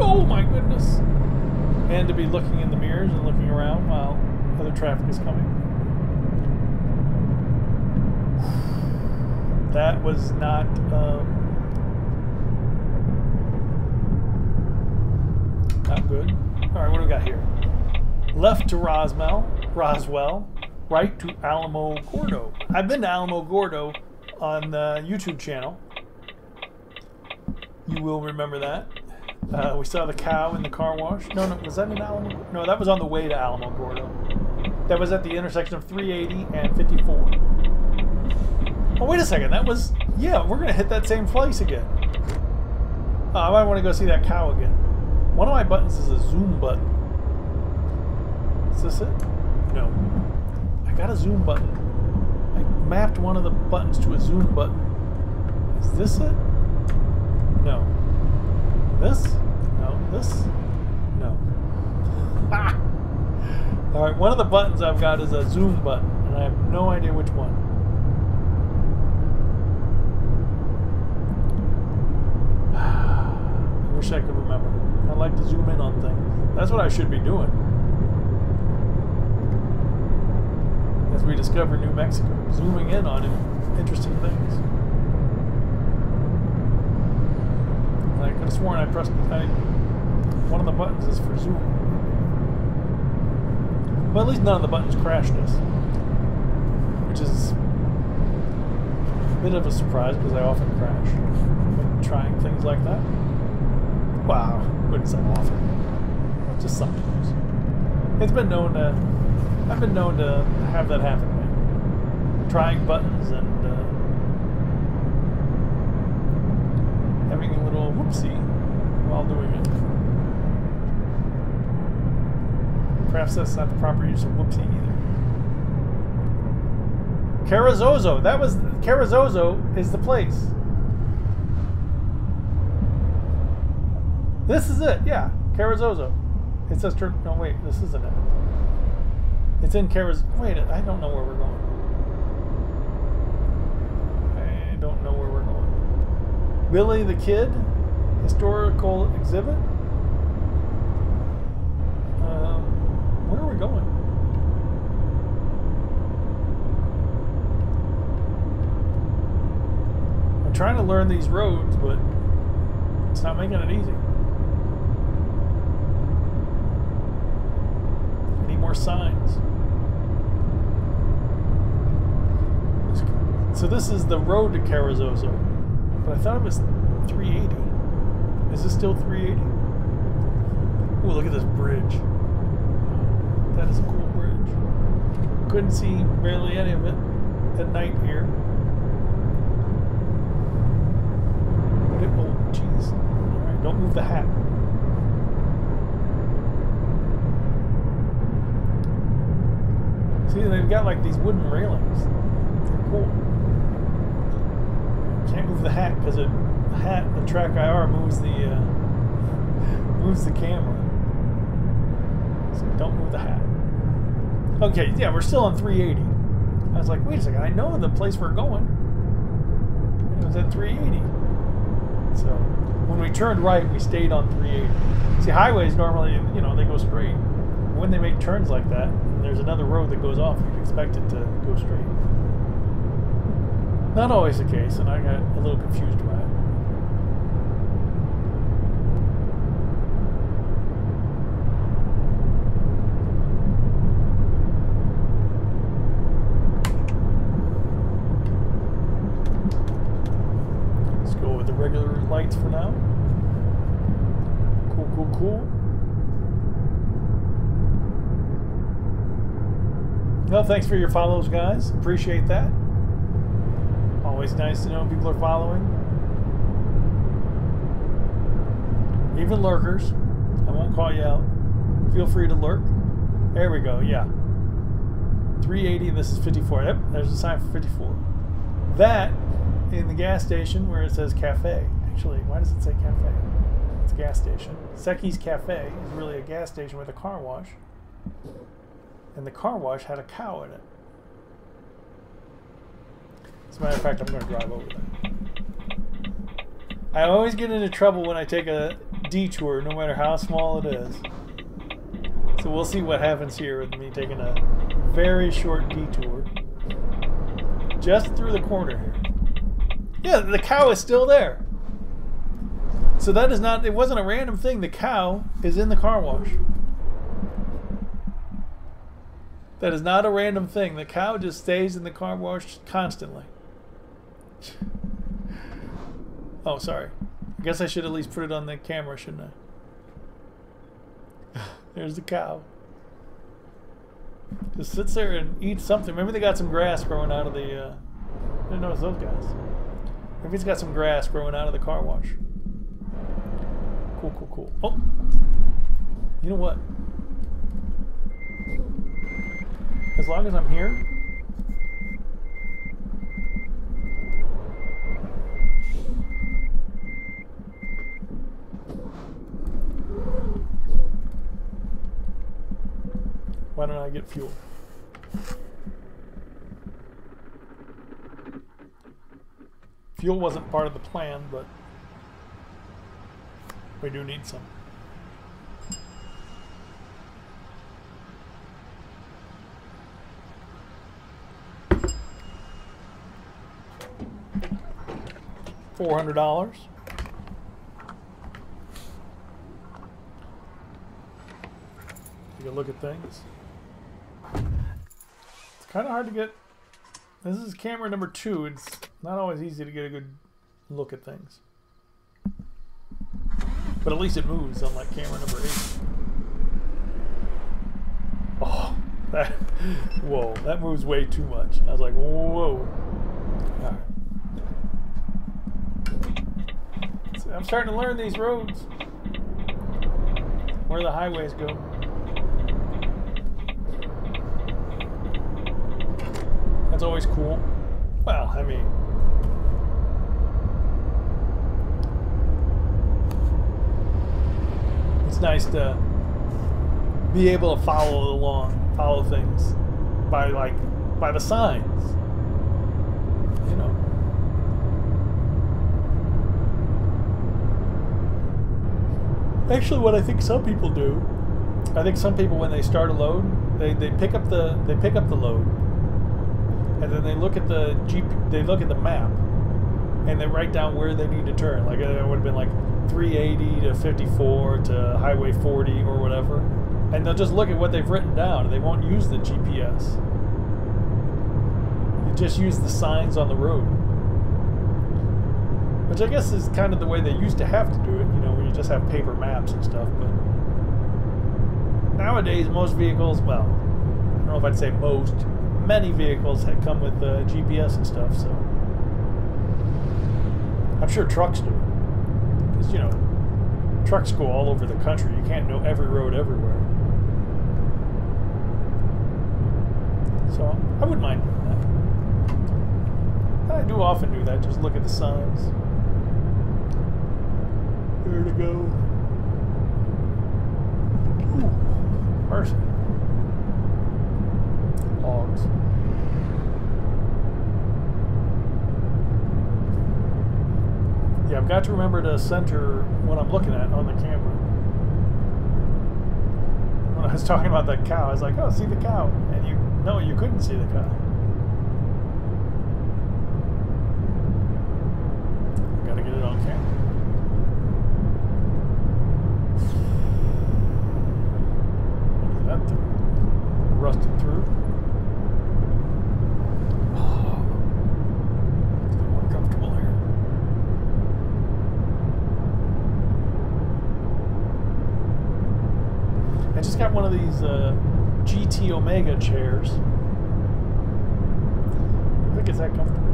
Oh my goodness! And to be looking in the mirrors and looking around while other traffic is coming. That was not... Um, not good. Alright, what do we got here? Left to Roswell. Roswell. Right to Alamogordo. I've been to Alamogordo on the YouTube channel. You will remember that. Uh, we saw the cow in the car wash. No, no, was that in Alamogordo? No, that was on the way to Alamogordo. That was at the intersection of three eighty and fifty-four. Oh, wait a second. That was, yeah, we're going to hit that same place again. Uh, I might want to go see that cow again. One of my buttons is a zoom button. Is this it? No. I got a zoom button. I mapped one of the buttons to a zoom button. Is this it? No. This? No. This? No. Ah! Alright, one of the buttons I've got is a zoom button, and I have no idea which one. Ah. wish I could remember. I like to zoom in on things. That's what I should be doing. As we discover New Mexico, zooming in on interesting things. And I could have sworn I pressed I, one of the buttons is for zoom. But at least none of the buttons crashed us, which is a bit of a surprise because I often crash when trying things like that. Wow, wouldn't say often, just sometimes. It's been known to. I've been known to have that happen, man. Trying buttons and uh, having a little whoopsie while doing it. Perhaps that's not the proper use of whoopsie either. Carrizozo, that was Carrizozo is the place. This is it, yeah, Carrizozo. It says turn. No, wait, this isn't it. It's in Carrizozo. Wait, I don't know where we're going. I don't know where we're going. Willie the Kid? Historical exhibit? Um, where are we going? I'm trying to learn these roads, but it's not making it easy. I need more signs. So this is the road to Carrizozo, but I thought it was three eighty. Is this still three eighty? Oh, look at this bridge. That is a cool bridge. Couldn't see barely any of it at night here. But it will, jeez. Alright, don't move the hat. See, they've got like these wooden railings. They're cool. Can't move the hat because the hat, the track I R moves the uh, moves the camera. So don't move the hat. Okay, yeah, we're still on three eighty. I was like, wait a second, I know the place we're going. It was at three eighty. So when we turned right, we stayed on three eighty. See, highways normally, you know, they go straight. When they make turns like that, and there's another road that goes off, you'd expect it to go straight. Not always the case, and I got a little confused by it. Let's go with the regular lights for now. Cool, cool, cool. Well, thanks for your follows, guys. Appreciate that. Always nice to know people are following. Even lurkers. I won't call you out. Feel free to lurk. There we go, yeah. three eighty, and this is fifty-four. Yep, there's a sign for fifty-four. That, in the gas station where it says cafe. Actually, why does it say cafe? It's a gas station. Seki's Cafe is really a gas station with a car wash. And the car wash had a cow in it. As a matter of fact, I'm going to drive over there. I always get into trouble when I take a detour, no matter how small it is. So we'll see what happens here with me taking a very short detour. Just through the corner here. Yeah, the cow is still there. So that is not, it wasn't a random thing. The cow is in the car wash. That is not a random thing. The cow just stays in the car wash constantly. Oh, sorry. I guess I should at least put it on the camera, shouldn't I? There's the cow. Just sits there and eats something. Maybe they got some grass growing out of the... Uh, I didn't notice those guys. Maybe it's got some grass growing out of the car wash. Cool, cool, cool. Oh! You know what? As long as I'm here... Why don't I get fuel? Fuel wasn't part of the plan, but We do need some. Four hundred dollars. Take a look at things. It's kind of hard to get. This is camera number two. It's not always easy to get a good look at things. But at least it moves, unlike camera number eight. Oh, that, whoa, that moves way too much. I was like, whoa. All right. So I'm starting to learn these roads. Where the highways go. That's always cool. Well, I mean, it's nice to be able to follow along, follow things by like by the signs, you know. Actually, what I think some people do, I think some people when they start a load, they they pick up the they pick up the load, and then they look at the Jeep, they look at the map, and they write down where they need to turn. Like it would have been like three eighty to fifty-four to Highway forty or whatever, and they'll just look at what they've written down and they won't use the G P S. They just use the signs on the road, which I guess is kind of the way they used to have to do it, you know, where you just have paper maps and stuff. But nowadays most vehicles, well, I don't know if I'd say most, many vehicles had come with uh, G P S and stuff, so I'm sure trucks do. You know, trucks go all over the country. You can't know every road everywhere. So I wouldn't mind doing that. I do often do that. Just look at the signs. Where to go. Ooh, mercy. Logs. Yeah, I've got to remember to center what I'm looking at on the camera. When I was talking about that cow, I was like, oh, see the cow. And you, no, you couldn't see the cow. I've got to get it on camera. Look at that thing. Rusted through. I just got one of these uh, G T Omega chairs. I think it's that comfortable.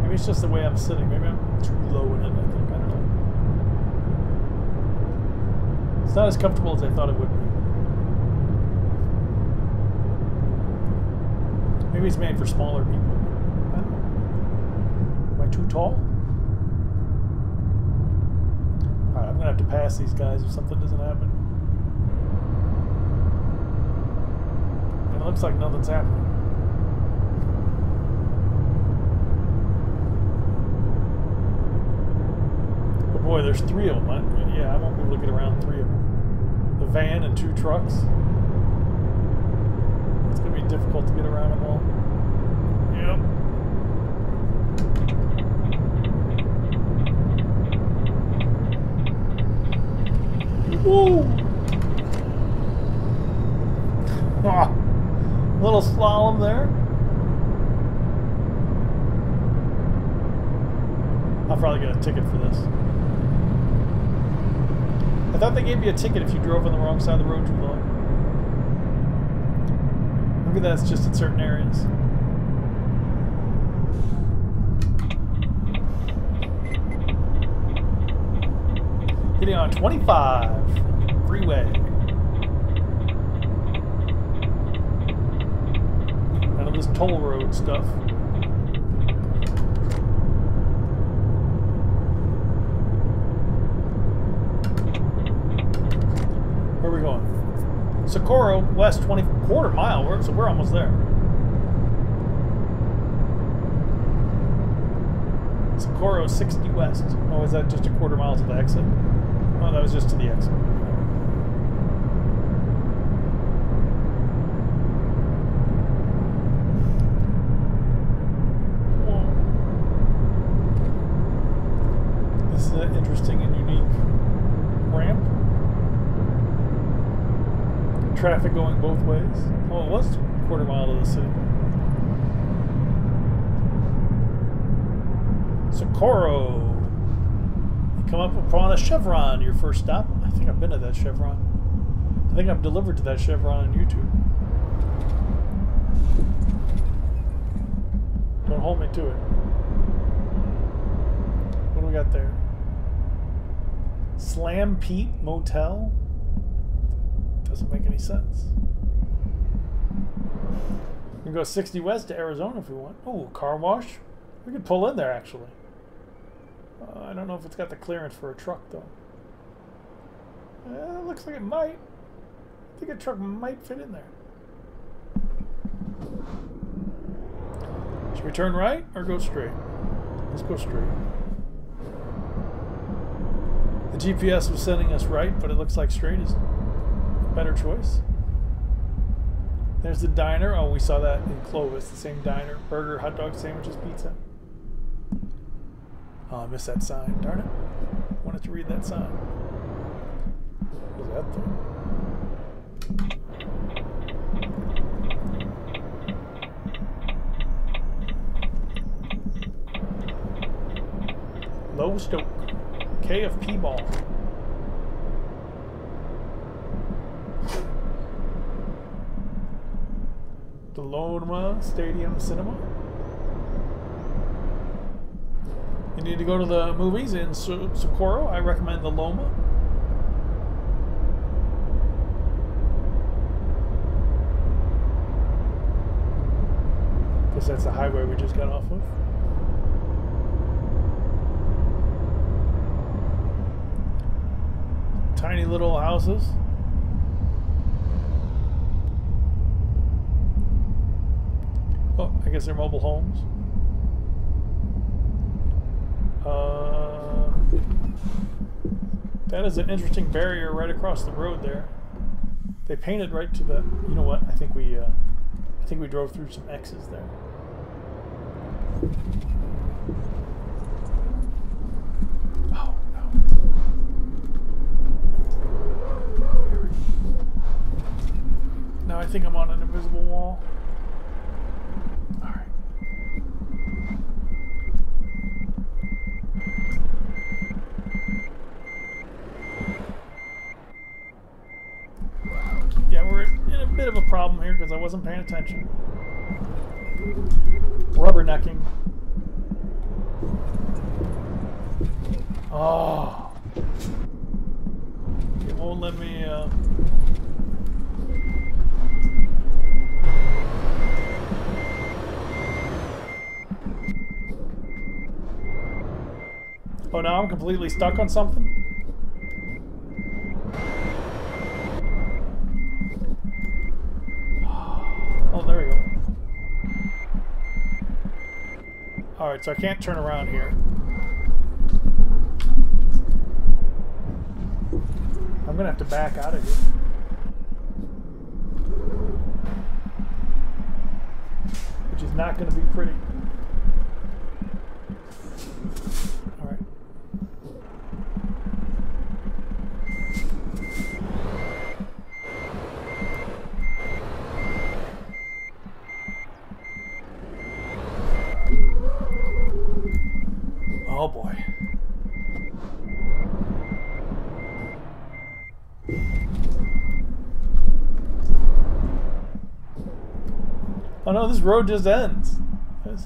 Maybe it's just the way I'm sitting. Maybe I'm too low in it, I think. I don't know. It's not as comfortable as I thought it would be. Maybe it's made for smaller people. I don't know. Am I too tall? I'm gonna have to pass these guys if something doesn't happen. And it looks like nothing's happening. But boy, there's three of them. I mean, yeah, I won't be looking around three of them. The van and two trucks. It's gonna be difficult to get around them all. Yep. Woo! Ah, little slalom there. I'll probably get a ticket for this. I thought they gave you a ticket if you drove on the wrong side of the road too long. Maybe that's just in certain areas. Getting on twenty-five freeway. Out of this toll road stuff. Where are we going? Socorro West, twenty quarter mile. We're, so we're almost there. Socorro sixty West. Oh, is that just a quarter mile to the exit? Oh, that was just to the exit. This is an interesting and unique ramp. Traffic going both ways. Oh, it was a quarter mile to the city. Socorro. You come up upon a Chevron, your first stop. I think I've been to that Chevron. I think I've delivered to that Chevron on YouTube. Don't hold me to it. What do we got there? Slam Pete Motel? Doesn't make any sense. We can go sixty West to Arizona if we want. Oh, car wash. We could pull in there, actually. Uh, I don't know if it's got the clearance for a truck, though. Uh, looks like it might. I think a truck might fit in there. Should we turn right or go straight? Let's go straight. The G P S was sending us right, but it looks like straight is a better choice. There's the diner. Oh, we saw that in Clovis. The same diner. Burger, hot dog, sandwiches, pizza. Oh, I missed that sign. Darn it. I wanted to read that sign. What was that thing? Lowestoke. K F P Ball. The Loma Stadium Cinema. You need to go to the movies in so Socorro. I recommend the Loma. Because that's the highway we just got off of. Tiny little houses. Oh, I guess they're mobile homes. Uh, that is an interesting barrier right across the road there. They painted right to the. You know what? I think we, uh, I think we drove through some X's there. Oh no! Now I think I'm on an invisible wall. Bit of a problem here because I wasn't paying attention. Rubbernecking. Oh, it won't let me. Uh... Oh, now I'm completely stuck on something. Alright, so I can't turn around here. I'm gonna have to back out of here. Which is not gonna be pretty. Alright. Oh boy. Oh no, this road just ends. It's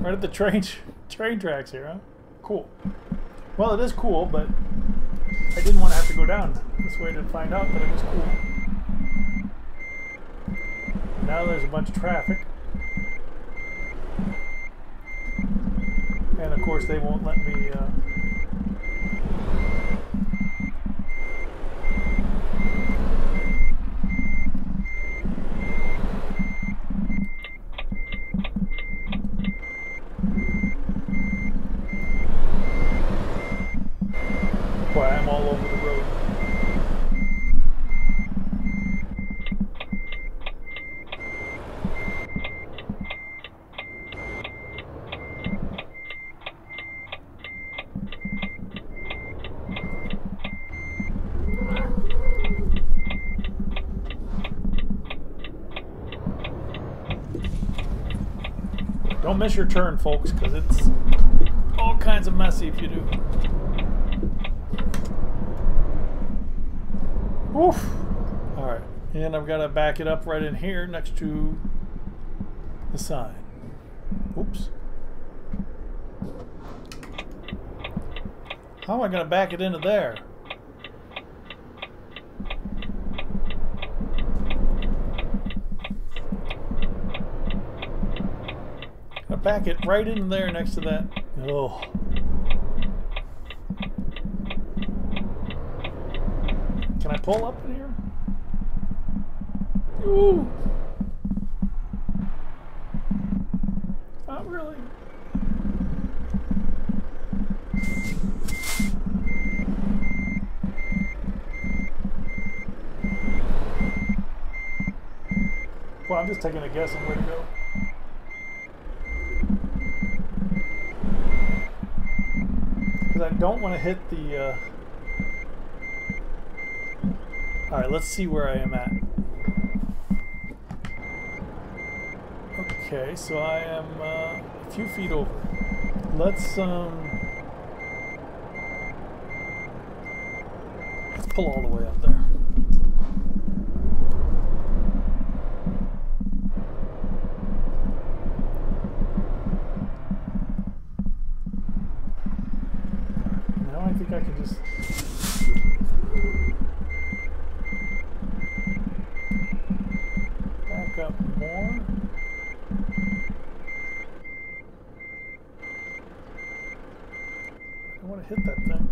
right at the train train tracks here, huh? Cool. Well, it is cool, but I didn't want to have to go down this way to find out that it was cool. Now there's a bunch of traffic. And of course they won't let me uh... why I'm all over the road. Don't miss your turn, folks, because it's all kinds of messy if you do. Oof. Alright, and I've got to back it up right in here next to the sign. Oops. How am I going to back it into there? Back it right in there next to that. Oh. Can I pull up in here? Ooh. Not really. Well, I'm just taking a guess on where to go. I don't want to hit the uh... Alright, let's see where I am at. Okay, so I am uh, a few feet over. Let's um let's pull all the way up there. I can just... back up more. I want to hit that thing.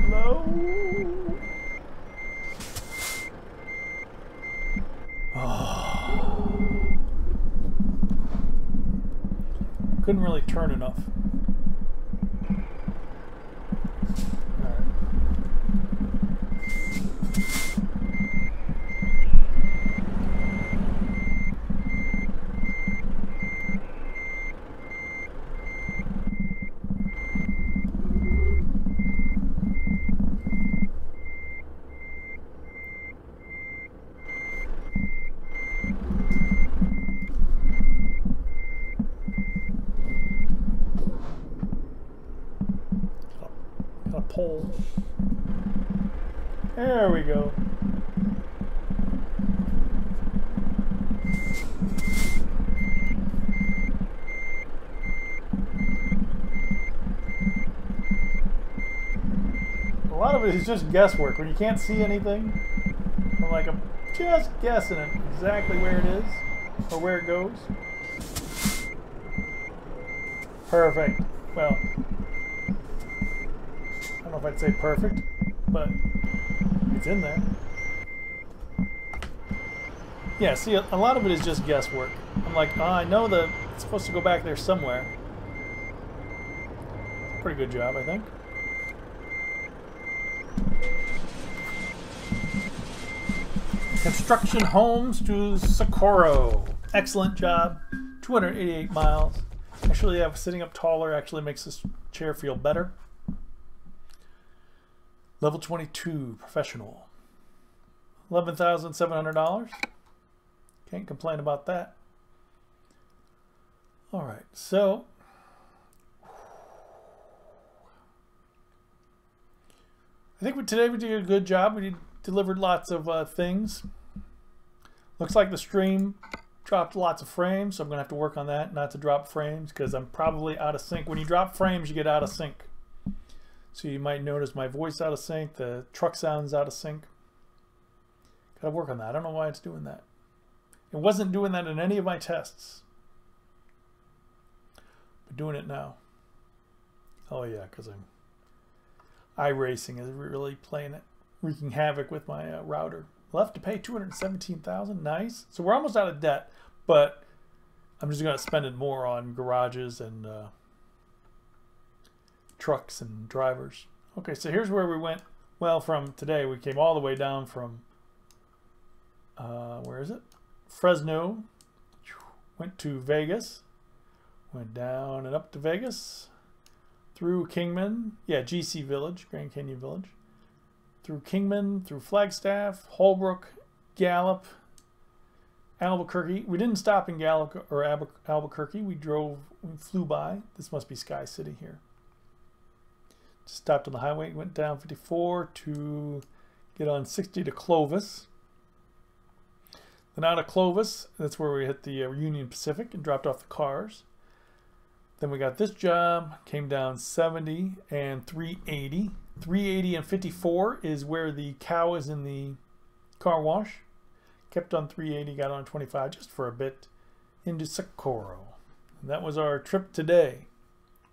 Slow. Couldn't really turn enough. All right. There we go. A lot of it is just guesswork. When you can't see anything, I'm like, I'm just guessing it exactly where it is or where it goes. Perfect. Well, I don't know if I'd say perfect, but it's in there. Yeah, see, a, a lot of it is just guesswork. I'm like, oh, I know that it's supposed to go back there somewhere. Pretty good job, I think. Construction homes to Socorro. Excellent job. two hundred eighty-eight miles. Actually, yeah, sitting up taller actually makes this chair feel better. Level twenty-two, professional. eleven thousand seven hundred dollars. Can't complain about that. All right, so. I think we, today we did a good job. We delivered lots of uh, things. Looks like the stream dropped lots of frames, so I'm gonna have to work on that, not to drop frames, because I'm probably out of sync. When you drop frames, you get out of sync. So you might notice my voice out of sync, the truck sounds out of sync. Gotta work on that. I don't know why it's doing that. It wasn't doing that in any of my tests. But doing it now. Oh yeah, because I'm iRacing is really playing it wreaking havoc with my uh, router. Left to pay two hundred seventeen thousand dollars. Nice. So we're almost out of debt, but I'm just going to spend it more on garages and uh, trucks and drivers. Okay, so here's where we went. Well, from today, we came all the way down from, uh, where is it? Fresno. Went to Vegas. Went down and up to Vegas. Through Kingman. Yeah, G C Village, Grand Canyon Village. Through Kingman, through Flagstaff, Holbrook, Gallup, Albuquerque. We didn't stop in Gallup or Albuquerque. We drove, we flew by. This must be Sky City here. Just stopped on the highway. Went down fifty-four to get on sixty to Clovis. Then out of Clovis, that's where we hit the uh, Union Pacific and dropped off the cars. Then we got this job, came down seventy and three eighty. three eighty and fifty-four is where the cow is in the car wash. Kept on three eighty, got on twenty-five just for a bit into Socorro. And that was our trip today.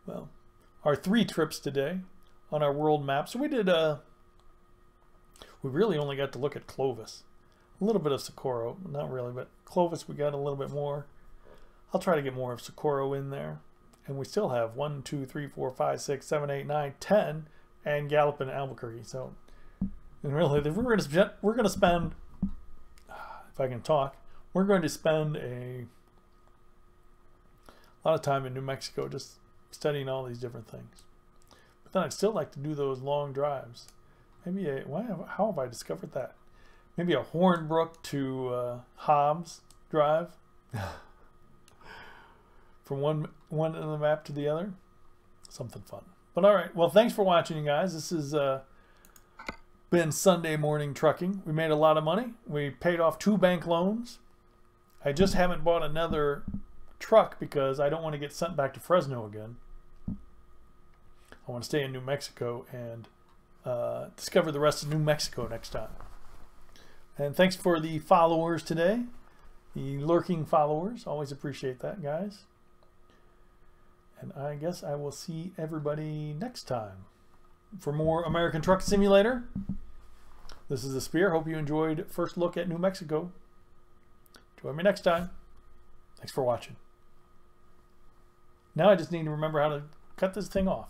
Well, our three trips today on our world map. So we did, uh, we really only got to look at Clovis. A little bit of Socorro, not really, but Clovis we got a little bit more. I'll try to get more of Socorro in there. And we still have one, two, three, four, five, six, seven, eight, nine, ten, and Gallup and Albuquerque. So, and really, we're gonna, we're gonna spend, if I can talk, we're going to spend a, a lot of time in New Mexico just studying all these different things. But then I'd still like to do those long drives. Maybe, a, why, how have I discovered that? Maybe a Hornbrook to uh, Hobbs drive from one one end of the map to the other. Something fun. But all right, well, thanks for watching, you guys. This has uh, been Sunday morning trucking. We made a lot of money. We paid off two bank loans. I just haven't bought another truck because I don't want to get sent back to Fresno again. I want to stay in New Mexico and uh, discover the rest of New Mexico next time. And thanks for the followers today, the lurking followers. Always appreciate that, guys. And I guess I will see everybody next time for more American Truck Simulator. This is The Spear. Hope you enjoyed first look at New Mexico. Join me next time. Thanks for watching. Now I just need to remember how to cut this thing off.